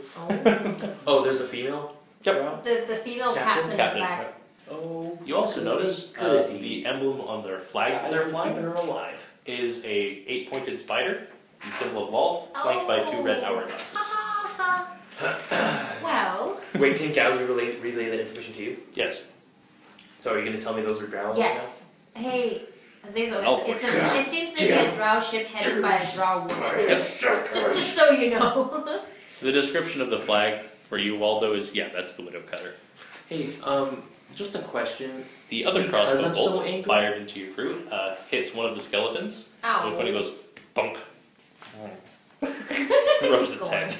Oh, there's a female. Yep. The female captain in the back. Oh, you also notice the emblem on their flag that they're flying is a 8-pointed spider, the symbol of Lolth, flanked by 2 red hourglasses. Well... Wait, can Gougie relay that information to you? Yes. So are you going to tell me those are drow? Yes. Right now? Hey, Azazel, it seems to be a drow ship headed by a drow woman. Just so you know. The description of the flag for you, Waldo, is, that's the Widow Cutter. Hey, just a question. The other crossbow bolt fired into your crew hits one of the skeletons. Ow. When it goes, bonk. Rubs its head.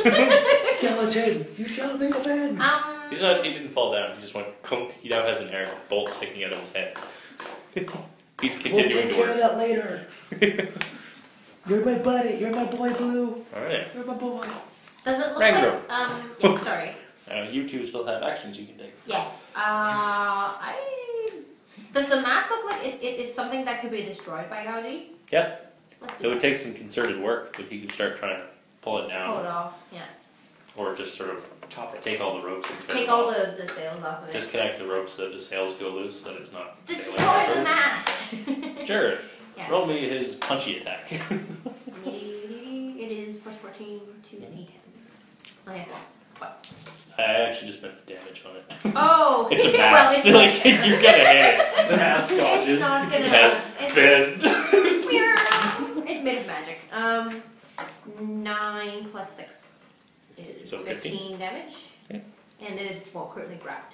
Skeleton, you shall be avenged. He didn't fall down. He just went, conk. He now has an arrow bolt sticking out of his head. He's continuing to work. We'll take care of that later. You're my buddy. You're my boy, Blue. All right. You're my boy. Does it look Rangor. Like... yeah, sorry. You two still have actions you can take. Yes. Does the mask look like it is something that could be destroyed by Gougie? Yeah. It would take some concerted work, but he could start trying to pull it down. Pull it off, yeah. Or just sort of chop it, take all the ropes and take all the sails off of it. Disconnect the ropes so that the sails go loose so that it's not... Destroy the mast! Sure. Yeah. Roll me his punchy attack. It is plus 14 to D10. I have what? I actually just meant damage on it. Oh! It's a mast. Well, it's like, you gotta hit it. The mast dodges. It's not gonna... It's bent. Weird. It's made of magic. 9 plus 6 is so 15 damage. Okay. And it is, well, currently grabbed.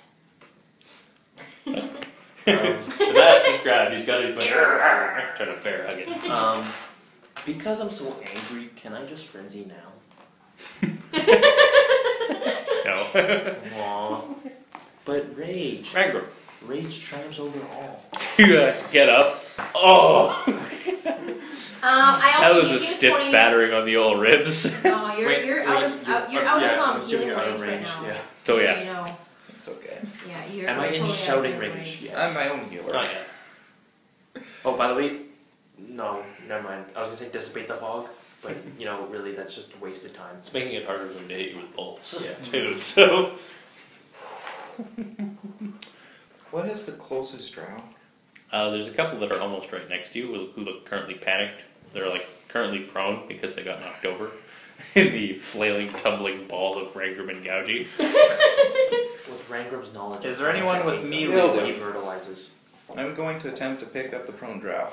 The mast is grabbed. He's got his money. Trying to bear hug it. Because I'm so angry, can I just frenzy now? No. But rage. Rangor. Rage triumphs over all. Get up. Oh! That was a stiff battering on the old ribs. No, you're out of dealing with rage right now. Yeah. So yeah. So you know. It's okay. Yeah, you're Am I in shouting range? Yes. I'm my own healer. Not yet. Oh, by the way, no, never mind. I was going to say dissipate the fog. But, you know, really, that's just wasted time. It's making it harder for him to hit you with bolts, too, so... What is the closest drow? There's a couple that are almost right next to you who look currently panicked. They're, like, currently prone because they got knocked over in the flailing, tumbling ball of Rangor and Gougie. With Rangor's knowledge... Is there anyone with melee that he fertilizes? I'm going to attempt to pick up the prone drow.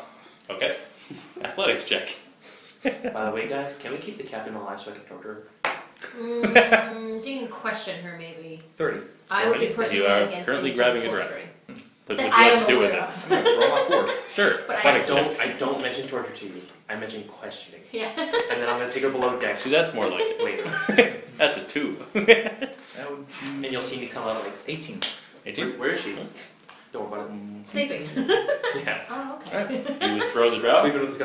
Okay. Athletics check. By the way, guys, can we keep the captain alive so I can torture her? So you can question her, maybe. 30. I would be personally against currently grabbing a dragon. But what do you have to do with it? I'm going to roll off board. Sure. But I don't mention torture to you. I mention questioning. Yeah. And then I'm going to take her below deck. See, that's more like it. Later. That's a 2. And you'll see me come out like 18. 18? Where is she? Don't worry about it. Sleeping. Yeah. Oh, okay. Right. You would throw the drow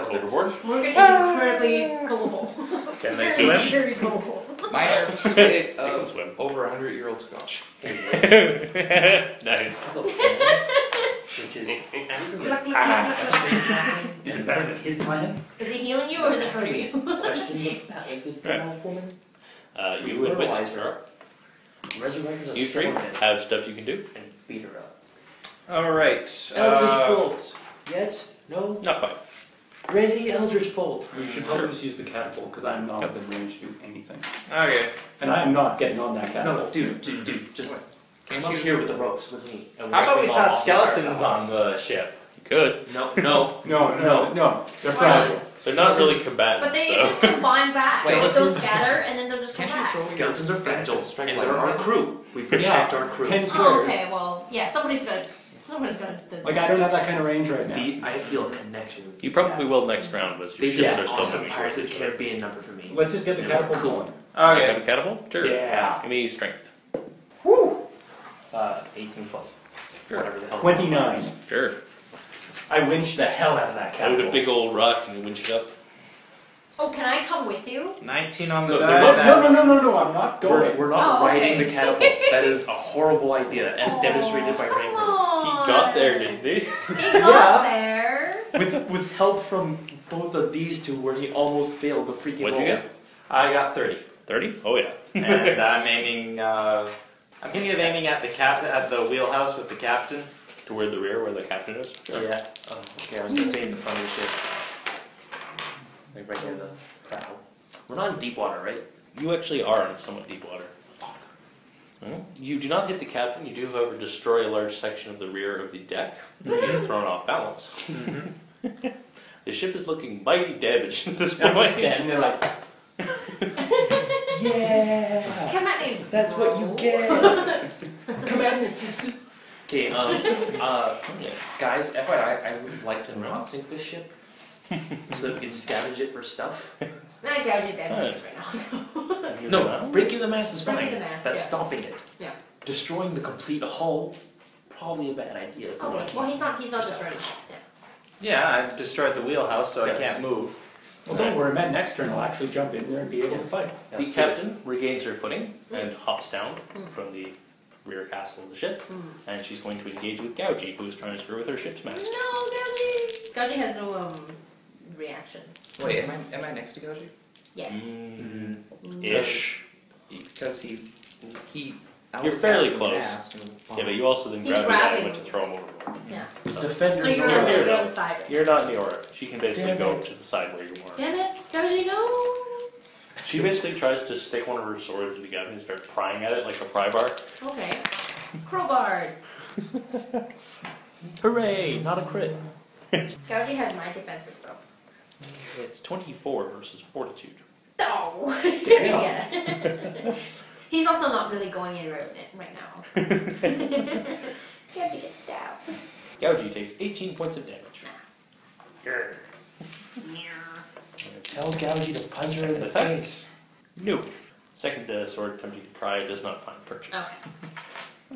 overboard. Morgan is incredibly gullible. Can they swim? Very gullible. Minor spit of swim. Over 100-year-old scotch. Nice. Which is... Is it better than his plan? Is it healing you or is it hurting you? Question the general woman. You would witness her. You three have stuff you can do. And beat her up. Alright. Eldritch Bolt. Yet? No? Not quite. Ready Eldritch Bolt. You should probably just use the catapult because I'm not in range to do anything. Okay. And I'm not getting on that catapult. No, dude, just wait. Come up here with the ropes with me. How about we toss skeletons on the ship? You could. No. They're fragile. They're not really combatant. But they just combine back with those scatter and then they'll just come back. Skeletons are fragile. And they're our crew. We protect our crew. 10 squares. Okay, well, yeah, somebody's got to... Someone's got the I don't have that kind of range right now. I feel a connection. You probably will next round. Was your ships are still awesome Pirates of the Caribbean number for me. Let's just get the catapult going. Okay. Have a catapult? Sure. Yeah. Give me strength. Woo! 18 plus. Sure. Whatever the hell. 29. Sure. I winched the hell out of that catapult. With a big old rock and winch it up. Oh, can I come with you? 19 on the die. No, I'm not going. We're not riding the catapult. That is a horrible idea, as demonstrated by Rangor. He got there, didn't he? He got there. With help from both of these two, where he almost failed the freaking roll. What'd you get? I got 30. 30? Oh yeah. And I'm aiming. I'm thinking of aiming at the wheelhouse with the captain. Toward the rear, where the captain is. Oh yeah. Oh, okay, I was gonna say in the front of the ship. Like right near the prow. We're not in deep water, right? You actually are in somewhat deep water. You do not hit the captain. You do, however, destroy a large section of the rear of the deck. He is thrown off balance. The ship is looking mighty damaged at this point. Standing there like, yeah, come at me. That's what you get. Come at me, sister. Okay, guys, FYI, I would like to not sink this ship so that we can scavenge it for stuff. I doubt you're dead right now. No, breaking the mast is fine. That's stopping it. Yeah. Destroying the complete hull, probably a bad idea. Okay. Well, he's not destroying it. Yeah. Yeah, I've destroyed the wheelhouse, so I can't move. Well, don't worry, Matt. Next turn, I'll actually jump in there and be able to fight. The captain regains her footing and hops down from the rear castle of the ship, and she's going to engage with Gougie, who's trying to screw with her ship's master. No, Gougie! Gougie has no reaction. Wait, am I next to Gougie? Yes. Ish. Because he. You're fairly close. Yeah, but you also then grab the guy and went to throw him overboard. Yeah. So you're on the side. You're not in the aura. She can basically go to the side where you are. Damn it! Gougie, no! She basically tries to stick one of her swords in the guy and start prying at it like a pry bar. Okay. Crowbars! Hooray! Not a crit. Gougie has my defensive though. It's 24 versus fortitude. Oh! Yeah. He's also not really going in right now. Gougie gets stabbed. Gougie takes 18 points of damage. Tell Gougie to punch her in the face. Nope. Second sword attempting to pry does not find purchase. Okay.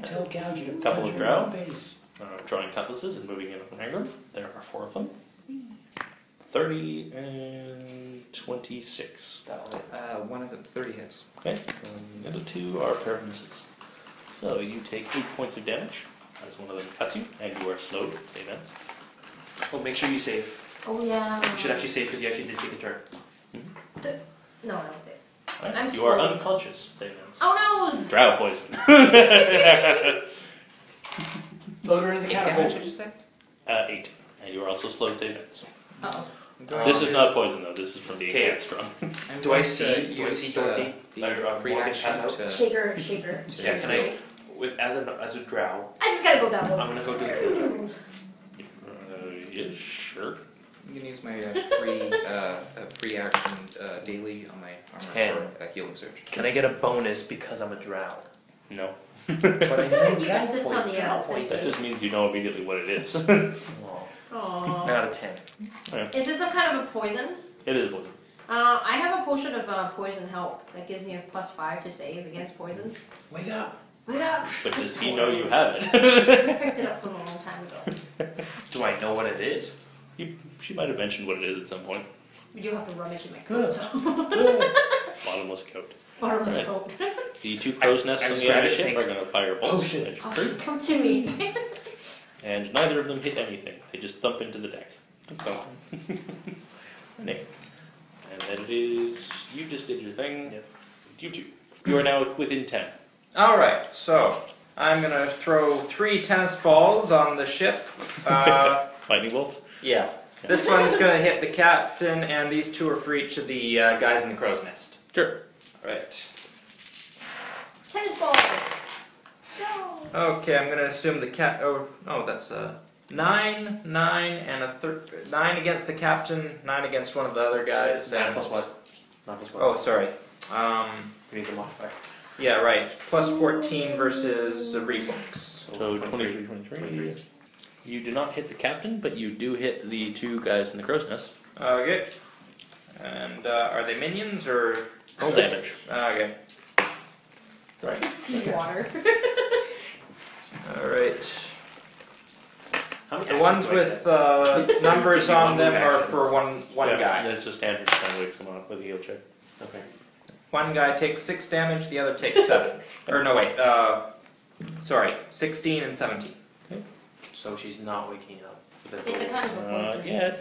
Tell Gougie to punch her in the face. Drawing cutlasses and moving in on Rangor. There are 4 of them. 30 and 26. One of the 30 hits. Okay. And the 2 are pair of misses. So you take 8 points of damage as one of them cuts you, and you are slowed. Save that. Oh, make sure you save. Oh yeah. You should actually save because you actually did take a turn. No, I don't save. Right. I'm you are unconscious. Save that. Oh no! Drow poison. Load her into the catapult. How much did you say? 8. And you are also slowed. Save that. So. Uh-oh. This is not poison though, this is from being strong. Do I see Dorothy? Shaker. Yeah, can I, as a drow? I just gotta go down low. I'm gonna go do a kill. Yeah, sure. I'm gonna use my free action daily on my armor 10. For a healing surge. Can I get a bonus because I'm a drow? No. But I know you assist on the drow point. That just means you know immediately what it is. Out of 10. Okay. Is this some kind of a poison? It is a poison. I have a potion of poison help that gives me a +5 to save against poison. Wake up! Wake up! But does he know you have it? We picked it up from a long time ago. Do I know what it is? She might have mentioned what it is at some point. We do have to rummage in my coat. Bottomless coat. Bottomless coat. The 2 crow's nests on the other ship are going to fire bolts. Oh, come to me. And neither of them hit anything. They just thump into the deck. So. And then it is... You just did your thing. Yep. You two. You are now within 10. Alright, so... I'm going to throw 3 tennis balls on the ship. Lightning bolts? Yeah. This one's going to hit the captain, and these 2 are for each of the guys in the crow's nest. Sure. Alright. Tennis balls! Go! Okay, I'm going to assume the cat. Oh, that's a 9, 9, and a 9 against the captain, 9 against one of the other guys. And +1. Oh, sorry. You need the modifier. Yeah, right. +14 versus the reflex. So 23. 23. You do not hit the captain, but you do hit the 2 guys in the crow's nest. Okay. And are they minions or? Roll damage. Okay. Sorry. Seawater. Alright. The ones with numbers on them are for one guy. That's just standard wakes them up with a heal check. Okay. One guy takes 6 damage, the other takes 7. Or no, wait. 16 and 17. Okay. So she's not waking up. It's a kind of a poison. Yeah.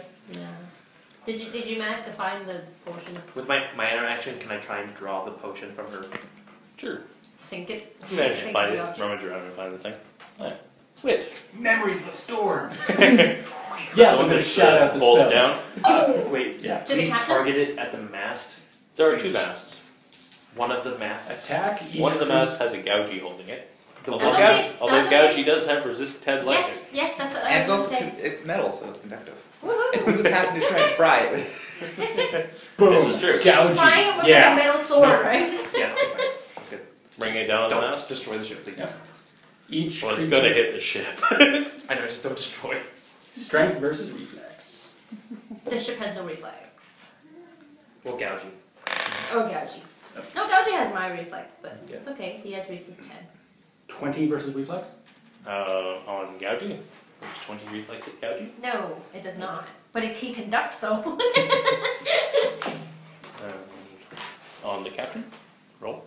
Did you manage to find the potion? With my interaction, can I try and draw the potion from her? Sure. Sink it. You managed to find it. Rummage around and find the thing. Alright. Whit. Memories of the storm. Yes, I'm going to shout out the spell. Down. Wait, yeah. Please target it at the mast. There are 2 masts. One of the masts. Attack. One of the masts has a Gougie holding it. Although Gougie does have resist 10 lightning. Yes, that's what I was going to say. It's metal, so it's conductive. And we just happened to try and fry it. Boom. This is true. She's frying it with a metal sword, right? Yeah. That's good. Bring it down on the mast. Destroy the ship, please. Well, it's gonna hit the ship. I know, just don't destroy. Strength versus reflex. The ship has no reflex. Well, Gougie. Oh, Gougie. No, Gougie has my reflex, but it's okay. He has resist 10. 20 versus reflex? On Gougie? Does 20 reflex hit Gougie? No, it does not. But he conducts, though. On the captain, roll.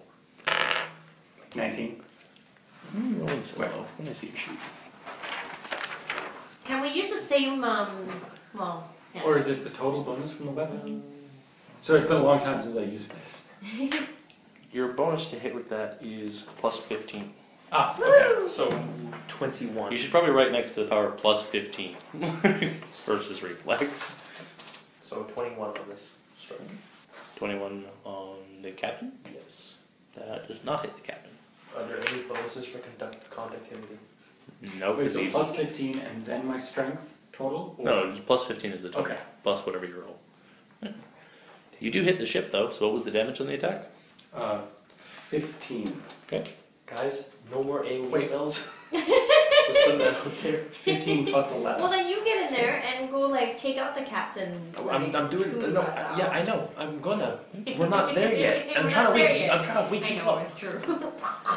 19. I'm rolling so low. Let me see your sheet. Can we use the same, well, yeah. Or is it the total bonus from the weapon? So it's been a long time since I used this. Your bonus to hit with that is plus 15. Ah, okay. Woo! So 21. You should probably write next to the power plus 15 versus reflex. So 21 on this strike. 21 on the captain? Yes. That does not hit the captain. Are there any bonuses for conductivity? No. Wait, so plus 15 and then my strength total? Or? No, plus 15 is the total. Okay. Plus whatever you roll. Yeah. You do hit the ship, though, so what was the damage on the attack? 15. Okay. Guys, no more AoE spells. Just put that out there. 15 plus 11. Well, then you get in there and go, like, take out the captain. Oh, I'm doing it. No, yeah, I know. I'm gonna. We're not there yet. I'm trying to wake you up. It's true.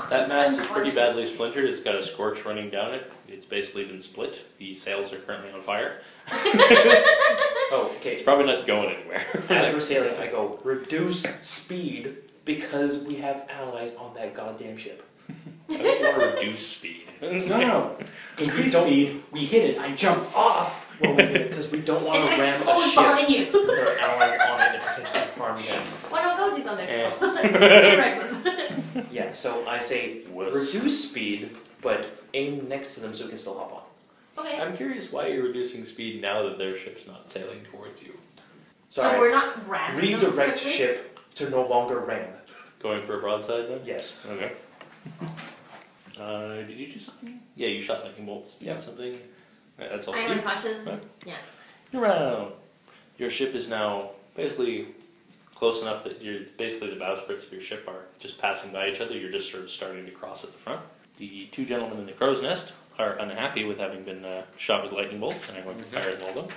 That mast is pretty badly splintered. It's got a scorch running down it. It's basically been split. The sails are currently on fire. Oh, okay. It's probably not going anywhere. As we're sailing, I go, reduce speed because we have allies on that goddamn ship. I don't want to reduce speed. No. Because we don't. Speed. We hit it. I jump off. Well, we hit it because we don't want to ram the ship. You. With our allies on it and potentially harm them. Why don't Goji's on there? So. Yeah. So I say reduce speed, but aim next to them so we can still hop on. Okay. I'm curious why you're reducing speed now that their ship's not sailing towards you. Sorry. So we're not ramming. Redirect ship to no longer ram. Going for a broadside then? Yes. Okay. Did you do something? Yeah, you shot lightning bolts. You got something. Right, that's all. I'm unconscious. Right. Yeah. You're around. Your ship is now basically close enough that you're basically the bowsprits of your ship are just passing by each other. You're just sort of starting to cross at the front. The two gentlemen in the crow's nest are unhappy with having been shot with lightning bolts and are going to fire at Waldo.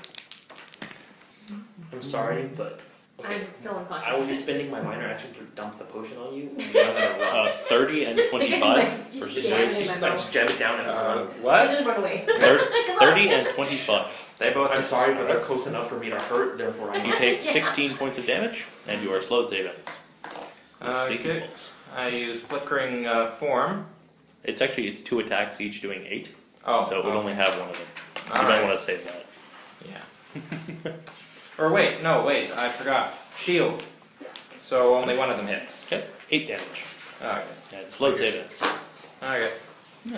I'm sorry, but. Okay. I'm still unconscious. I will be spending my minor action to dump the potion on you. 30 and 25 for serious. I just jab it down and what? I just run away. 30 and 25. They both. I'm sorry, but they're close enough for me to hurt. Therefore, I. You take 16 points of damage, and you are slowed. Save it. Okay. I use flickering form. It's actually two attacks, each doing 8. Oh. So it would only have one of them. You might want to save that. Yeah. Or wait, no, wait, I forgot. Shield. So only one of them hits. Okay, 8 damage. Okay. Yeah, it's load save it. Okay. Yeah.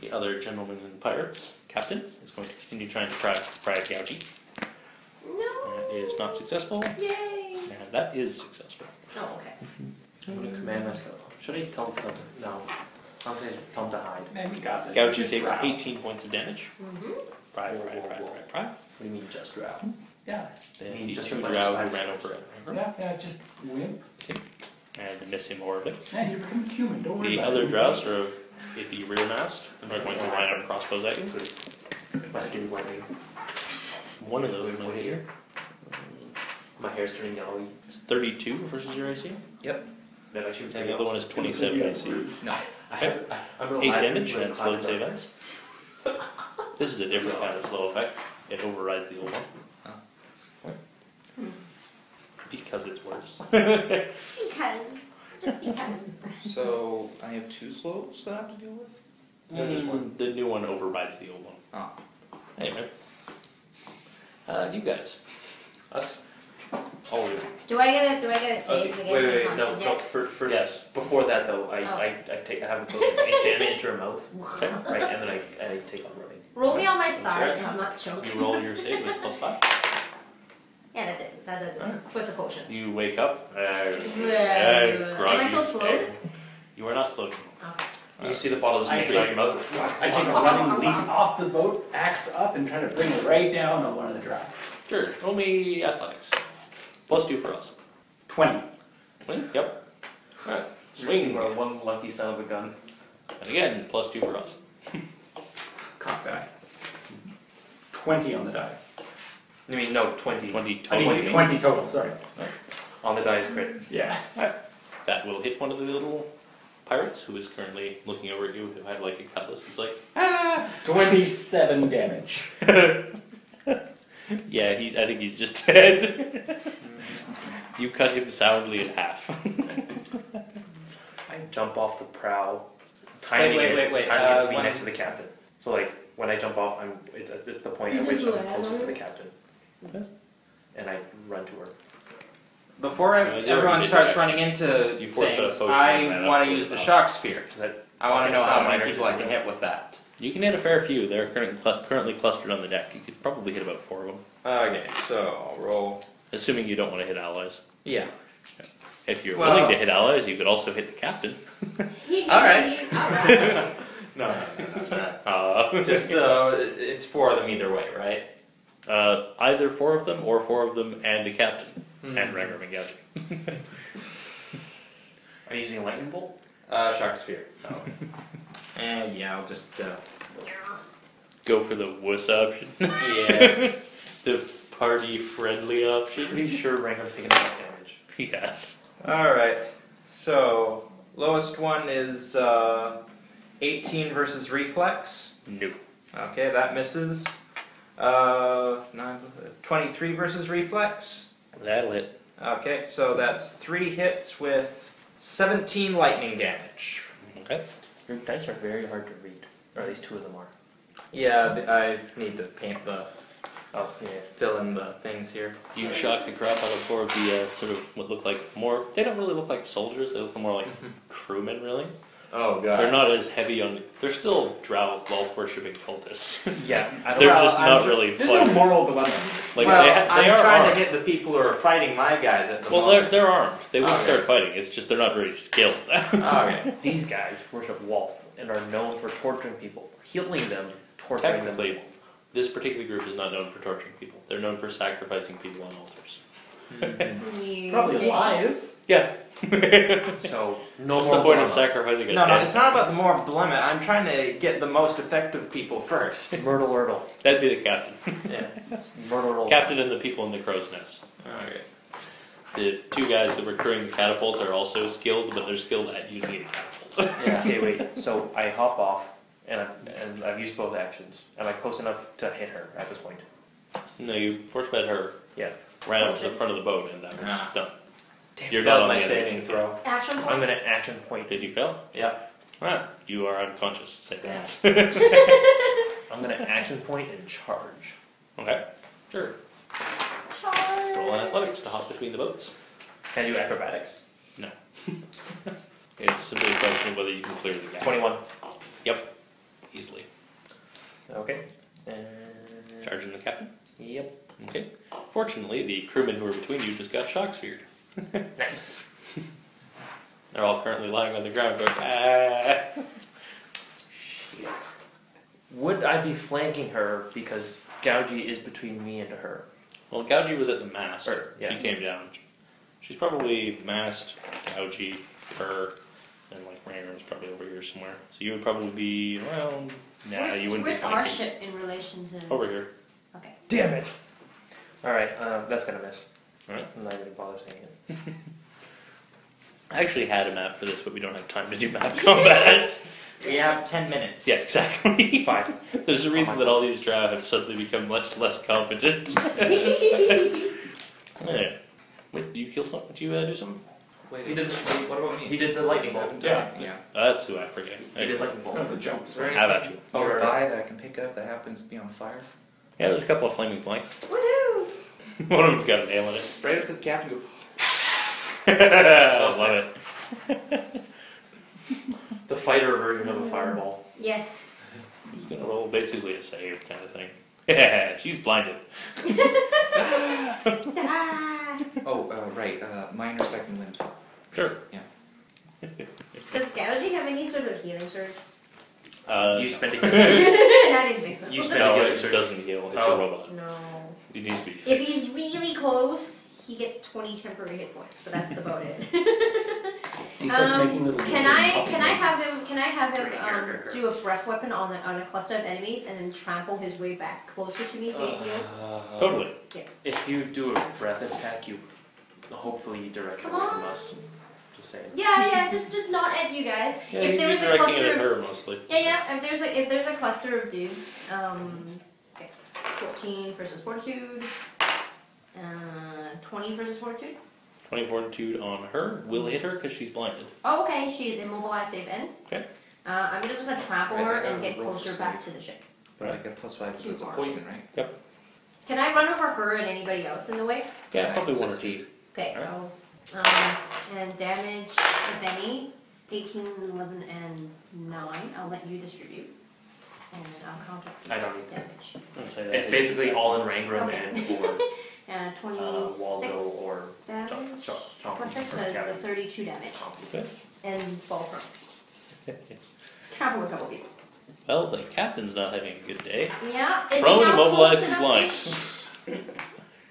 The other gentleman in the pirates, captain, is going to continue trying to pry at Gougie. No! That is not successful. Yay! And that is successful. Oh, okay. I'm going to command myself. Should I tell them something? No. I'll say tell them to hide. Man, you got this. Gougie takes 18 points of damage. Mm-hmm. Pry. What do you mean just row? Yeah. Then he just went around who ran over it. Yeah, just wimp. Okay. And miss him horribly. Yeah, you're becoming human, don't worry about it. The other drow sort of hit the rear mast, and they're going to line up and crossbows at you. My skin's lightning. One of those over here. My hair's turning yellow. It's 32 versus your AC? Yep. And the other one is 27 AC. No. I'm 8 damage and slowed save ends. This is a different kind of slow effect. It overrides the old one. Because it's worse. Just because. So, I have 2 slows that I have to deal with? No, just one. The new one overrides the old one. Oh. Anyway. You guys. Us? All of you. Do I get a save against the conscious deck? No, first. Yes. Before that, though, I have the potion. I jam it into her mouth. Right, and then I take on running. Roll me on my side so I'm not choking. You roll your save with plus 5. Yeah, that doesn't. Right. With the potion. You wake up. Am I still slowed? You are not slowed anymore. Okay. You see the bottle is moving out your mouth. I take a running leap off the boat, axe up, and try to bring it right down on one of the drops. Sure. Roll me athletics. Plus 2 for us. 20. 20? Yep. Alright. Swing. Roll one lucky son of a gun. And again, plus 2 for us. Cock die. 20 on the die. I mean, no, 20. 20 total. I mean, 20 total, sorry. No. On the dice crit. Yeah. That will hit one of the little pirates, who is currently looking over at you, who had like a cutlass. It's like, ah! 27 damage. Yeah, I think he's just dead. You cut him soundly in half. I jump off the prow, timing it to be next to the captain. So like, when I jump off, it's the point at which I'm closest to the captain. Okay. And I run to her. Before everyone starts running into things, I want to use the shock sphere. I want to know how many people I can hit with that. You can hit a fair few. They're currently clustered on the deck. You could probably hit about 4 of them. Okay, so I'll roll. Assuming you don't want to hit allies. Yeah. If you're willing to hit allies, you could also hit the captain. All right. No. Just it's 4 of them either way, right? Either 4 of them or 4 of them and the captain. And Rangor and Gachi. Are you using a lightning bolt? Shock sphere. Oh. And yeah, I'll just go for the wuss option. Yeah. The party friendly option. Pretty sure Rangor's taking enough damage. Yes. Alright. So lowest one is 18 versus reflex. No. Okay, that misses. 23 versus reflex. That'll hit. Okay, so that's 3 hits with 17 lightning damage. Okay. Your dice are very hard to read. Or at least 2 of them are. Yeah, I need to paint the... Oh, yeah. Fill in the things here. You shock the crap out of 4 of the sort of what look like more... They don't really look like soldiers. They look more like crewmen, really. Oh, God. They're not as heavy on... They're still drow wolf-worshipping cultists. Yeah. They're just not really... There's no moral dilemma. Like, I'm trying to hit the people who are fighting my guys at the moment. Well, they're armed. They wouldn't start fighting. It's just they're not very skilled. Okay. These guys worship Lolth and are known for torturing people. Healing them, torturing them. Technically, this particular group is not known for torturing people. They're known for sacrificing people on altars. Probably lies. Yeah. So no what's more the point dilemma? Of sacrificing it? No, it's not about the moral dilemma. I'm trying to get the most effective people first. Myrtle Ertle. That'd be the captain. Yeah, Myrtle Ertle. Captain and the people in the crow's nest. Okay. The 2 guys that were carrying the catapult are also skilled, but they're skilled at using a catapult. Yeah. Okay, wait. So I hop off, and I've used both actions. Am I close enough to hit her at this point? No, you force-fed her. Yeah. Right up to the front of the boat, and that was done. Damn, you're not on my saving throw. Action point. I'm going to action point. Did you fail? Yeah. Right. You are unconscious. Say that. I'm going to action point and charge. Okay. Sure. Charge. Roll on athletics to hop between the boats. Can I do acrobatics? No. It's simply a question of whether you can clear the gap. 21. Yep. Easily. Okay. Charging the captain? Yep. Okay. Fortunately, the crewmen who were between you just got shock sphered. Nice. They're all currently lying on the ground going, Shit. Would I be flanking her because Gougie is between me and her? Well, Gougie was at the mast. Yeah. She came down. She's probably mast, Gougie, her, and like Rangor is probably over here somewhere. So you would probably be around. You wouldn't be flanking. Where's our ship in relation to... Over here. Okay. Damn it! Alright, that's gonna miss. Alright. I'm not going to bother saying it. I actually had a map for this, but we don't have time to do map combats. We have 10 minutes. Yeah, exactly. Fine. There's a reason that all these drow have suddenly become much less competent. Anyway. Wait, do you kill something? Did you do something? Wait, he did the, what about me? He did the lightning bolt. Yeah. That's who I forget. He did lightning bolt. The jumps, right? How about you? Or a die that I can pick up that happens to be on fire? Yeah, there's a couple of flaming blanks. Woohoo! One of them's got a nail in it. Right up to the cap and go... I love it. The fighter version of a fireball. Yes. He's going to roll basically a save kind of thing. Yeah, she's blinded. Right. Minor second wind. Sure. Yeah. Does Gougie have any sort of healing surge? You spend a healing surge. I didn't think so. You spend a healing surge. It doesn't heal. It's a robot. No. He needs to be fixed. If he's really close, he gets 20 temporary hit points, but that's about it. He starts making little Can I have him do a breath weapon on a cluster of enemies and then trample his way back closer to me to get healed? Totally. Yes. If you do a breath attack, you hopefully direct away from us. the same. Yeah, yeah, just not at you guys. Yeah, if there was a cluster at her mostly. Yeah, yeah. If there's a cluster of dudes, okay, 14 versus fortitude, 20 versus fortitude. 20 fortitude on her will hit her because she's blinded. Oh, okay, she's immobilized. Save ends. Okay. I'm just gonna trample her and get closer back to the ship. But I get +5 because it's a poison, right? Yep. Can I run over her and anybody else in the way? Yeah, probably one or two. Okay. Right. And damage, if any, 18, 11, and 9. I'll let you distribute. And I'll count up the damage. It's basically all in Rangor and or 26 Waldo or damage. +6 says the 32 damage. Okay. And fall prone. Travel a couple people. Well, the captain's not having a good day. Yeah, is he not close enough-ish?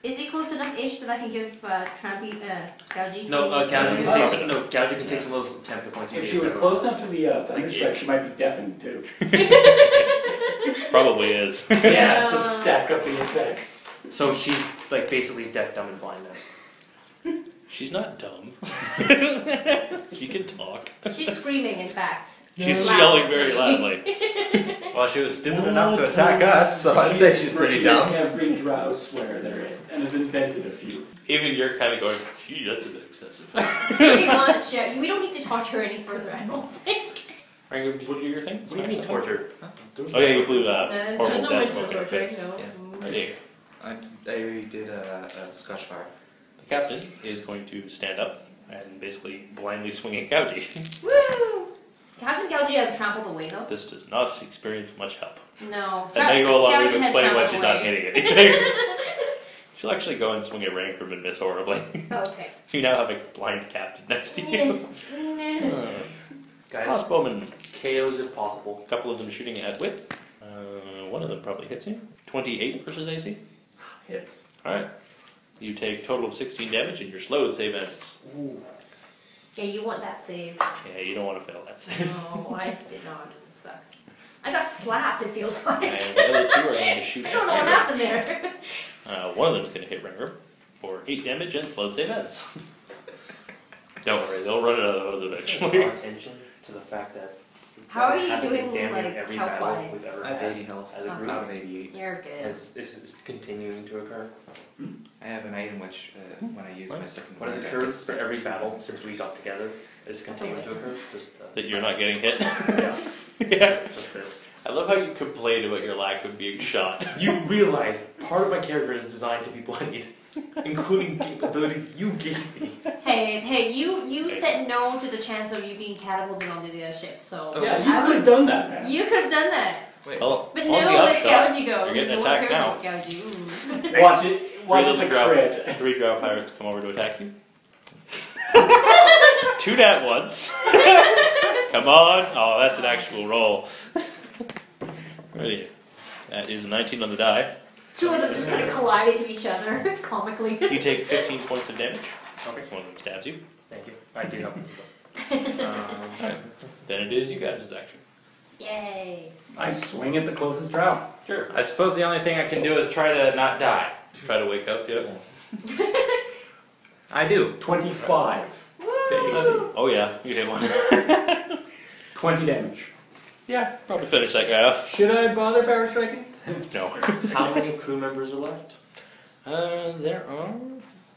Is he close enough-ish that I can give Gougie? No, Gougie can take some. No, Gougie can take some of those temp points. If she was close enough to the thunderstrike, she might be deafened too. Probably is. Yeah, so stack up the effects. So she's like basically deaf, dumb, and blind now. She's not dumb. She can talk. She's screaming, in fact. She's yelling very loudly. Well, she was stupid enough to attack us, so I'd say she's pretty dumb. Every drow swear there is, and has invented a few. Even you're kind of going, gee, that's a bit excessive. Pretty much, yeah. We don't need to torture any further, I don't think. Are you going to do your thing? What do you mean torture? Oh yeah, you blew that. There's no original torture, so... Yeah. I did a scotch fire. The captain is going to stand up and basically blindly swing at Gougie. Woo! Hasn't Gougie ever trampled away though? This does not experience much help. No. And then you go along with explaining why she's not hitting anything. She'll actually go and swing at Rangor and miss horribly. Okay. You now have a blind captain next to you. Guys, crossbowmen. KOs if possible. A couple of them shooting at Whit. One of them probably hits you. 28 versus AC? Hits. Alright. You take total of 16 damage and you're slowed save ends. Ooh. Yeah, you want that save. Yeah, you don't want to fail that save. No, I did not. It sucked. I got slapped, it feels like. And the other two are going to shoot. I don't know what happened there. One of them is going to hit Rangor for 8 damage and slowed save ends. Don't worry, they'll run it out of those eventually. Draw attention to the fact that. How are you doing, like, health-wise? I have 80 health. Okay. Out of 88. You're good. Is continuing to occur? I have an item which, when I use my second one... What has occurred for every battle since we got together is continuing to occur? Just, that you're not getting hit? Yeah. Yes. Just this. I love how you complain about your lack of being shot. You realize part of my character is designed to be bloodied. Including capabilities you gave me. Hey, you said no to the chance of you being catapulted onto the other ship, so... Yeah, you could have done that, man. You could have done that. Wait, well, but no, let Gougie go. You're getting attacked now. Watch it the crit. 3 drow pirates come over to attack you. 2 nat ones. Come on. Oh, that's an actual roll. Ready. That is 19 on the die. 2 of them just kind of collide into each other, comically. You take 15 points of damage. Okay. So one of them stabs you. Thank you. I do help them. Right. Then it is you guys' action. Yay. I swing at the closest drow. Sure. I suppose the only thing I can do is try to not die. Try to wake up, yeah. I do. 25. Woo! Oh yeah, you hit one. 20 damage. Yeah, probably finish that guy off. Should I bother power striking? No. How many crew members are left? There are...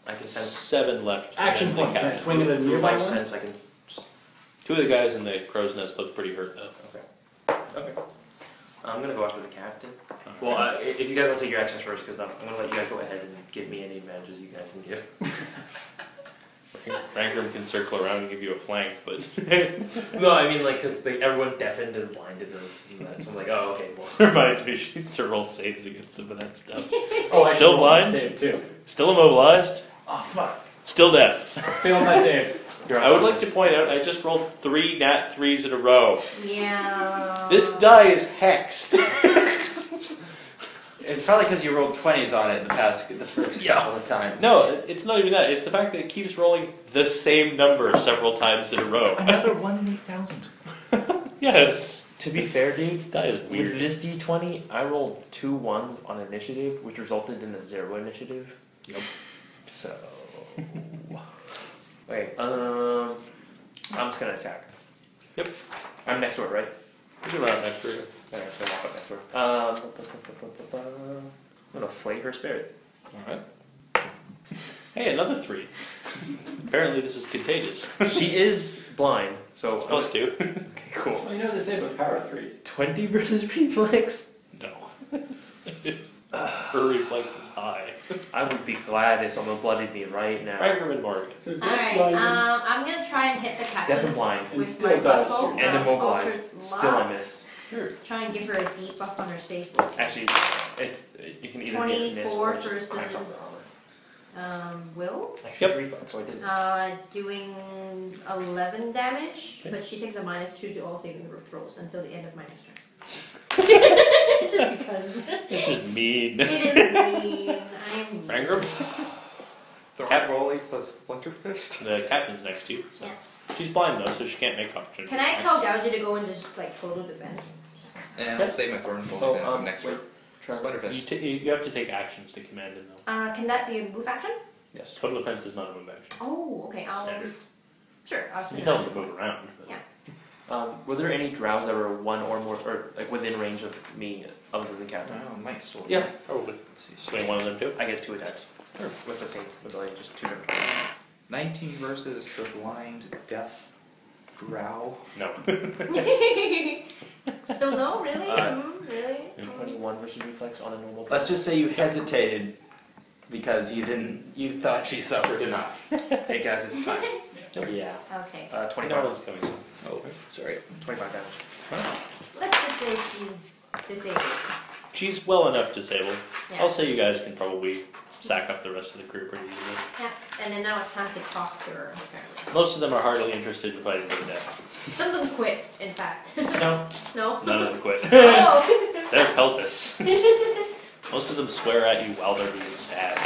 I can sense 7 left. Action point. Can I swing at a nearby one? I can... 2 of the guys in the crow's nest look pretty hurt though. Okay. I'm going to go after the captain. Right. Well, if you guys want to take your actions first, because I'm going to let you guys go ahead and give me any advantages you guys can give. Rangor can circle around and give you a flank, but... No, I mean, like, because everyone deafened and blinded and that, so I'm like, oh, okay, well... Reminds me, she needs to roll saves against some of that stuff. Oh, still blind? Save too. Still immobilized? Oh, fuck. Still deaf. Failed my save. I would like to point out, I just rolled 3 nat 3s in a row. Yeah. This die is hexed. It's probably because you rolled 20s on it the first couple of times. No, it's not even that. It's the fact that it keeps rolling the same number several times in a row. Another 1 in 8,000. Yes. To be fair, dude, that is weird. With this D20, I rolled 2 1s on initiative, which resulted in a 0 initiative. Yep. So... Wait, I'm just going to attack. Yep. I'm next to it, right? You can run up next to it. I'm going to walk up next to it. I'm going to flay her spirit. Alright. Hey, another 3. Apparently this is contagious. She is blind, so... +2. Okay, cool. Well, you know what they say about power 3s. 20 versus reflex? No. Her reflex is high. I would be glad if someone bloodied me right now. So alright, I'm going to try and hit the captain. Deaf and blind. And still does. And immobilized. Still I miss. Sure. Try and give her a deep buff on her safety. Actually, you can either miss or 24 versus... Will? Actually, yep. Reflex, so I didn't. Doing 11 damage, okay. But she takes a -2 to all saving rolls until the end of my next turn. Just because. It's just mean. It is mean. I'm. Rangor? Cat Rolly plus Splinter Fist? The captain's next to you. So. Yeah. She's blind though, so she can't make opportunity. Can I tell Gougie to go into just like total defense? Just... And I'll save my Thorn Bolt if I'm next week. You have to take actions to command him, though. Can that be a move action? Yes. Total offense is not a move action. Oh, okay. Sure. You can tell him to move around. But. Yeah. Were there any drows that were one or more, or like within range of me, other than the captain? Oh, my sword. Yeah, probably. Swing one of them too. I get 2 attacks. Sure. With the same, just 2 different attacks. 19 versus the blind, deaf, drow. No. Still no, really? Really? 21 versus reflex on a normal player. Let's just say you hesitated because you didn't. You thought she suffered enough. Hey guys, it's time. Yeah. Okay. 25 coming. Oh, sorry. 25 damage. Huh? Let's just say she's disabled. She's well enough disabled. Yeah. I'll say you guys can probably sack up the rest of the crew pretty easily. Yeah, and then now it's time to talk to her. Apparently. Most of them are hardly interested in fighting to death. Some of them quit, in fact. No. No? None of them quit. Oh. They're pelters. Most of them swear at you while they're being stabbed.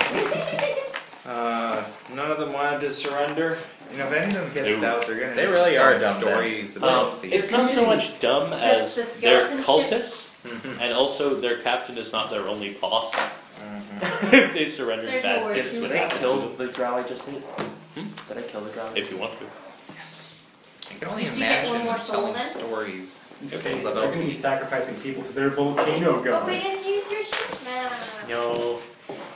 None of them wanted to surrender. You know, if any of them gets out, they're gonna. They really are dumb stories about it's not so much dumb as they're cultists, and also their captain is not their only boss. If they surrender that, it's what I killed the drow I just did. Did I kill the drow? If you want to. Yes. I can only imagine telling stories. Okay, so they're gonna be sacrificing people to their volcano god. But we didn't use your ship map. No.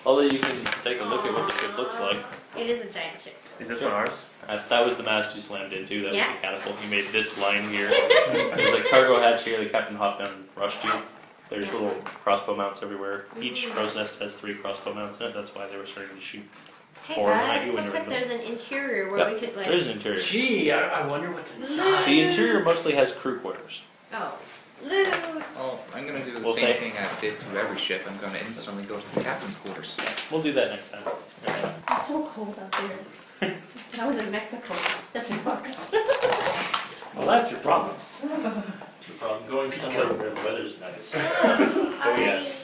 Although you can take a look at what the ship looks like. It is a giant ship. Is this one ours? That was the mast you slammed into. That was the catapult. You made this line here. There's like cargo hatch here. The captain hopped down and rushed you. There's little crossbow mounts everywhere. Each crow's nest has 3 crossbow mounts in it. That's why they were starting to shoot. Hey guys, looks like there's an interior where we could like... There's an interior. Gee, I wonder what's inside. The interior mostly has crew quarters. Oh. Loot! Oh, I'm going to do the same thing I did to every ship. I'm going to instantly go to the captain's quarters. We'll do that next time. It's so cold out there. I was in Mexico. That sucks. Well, that's your problem. It's your problem going somewhere where the weather's nice. Oh, yes.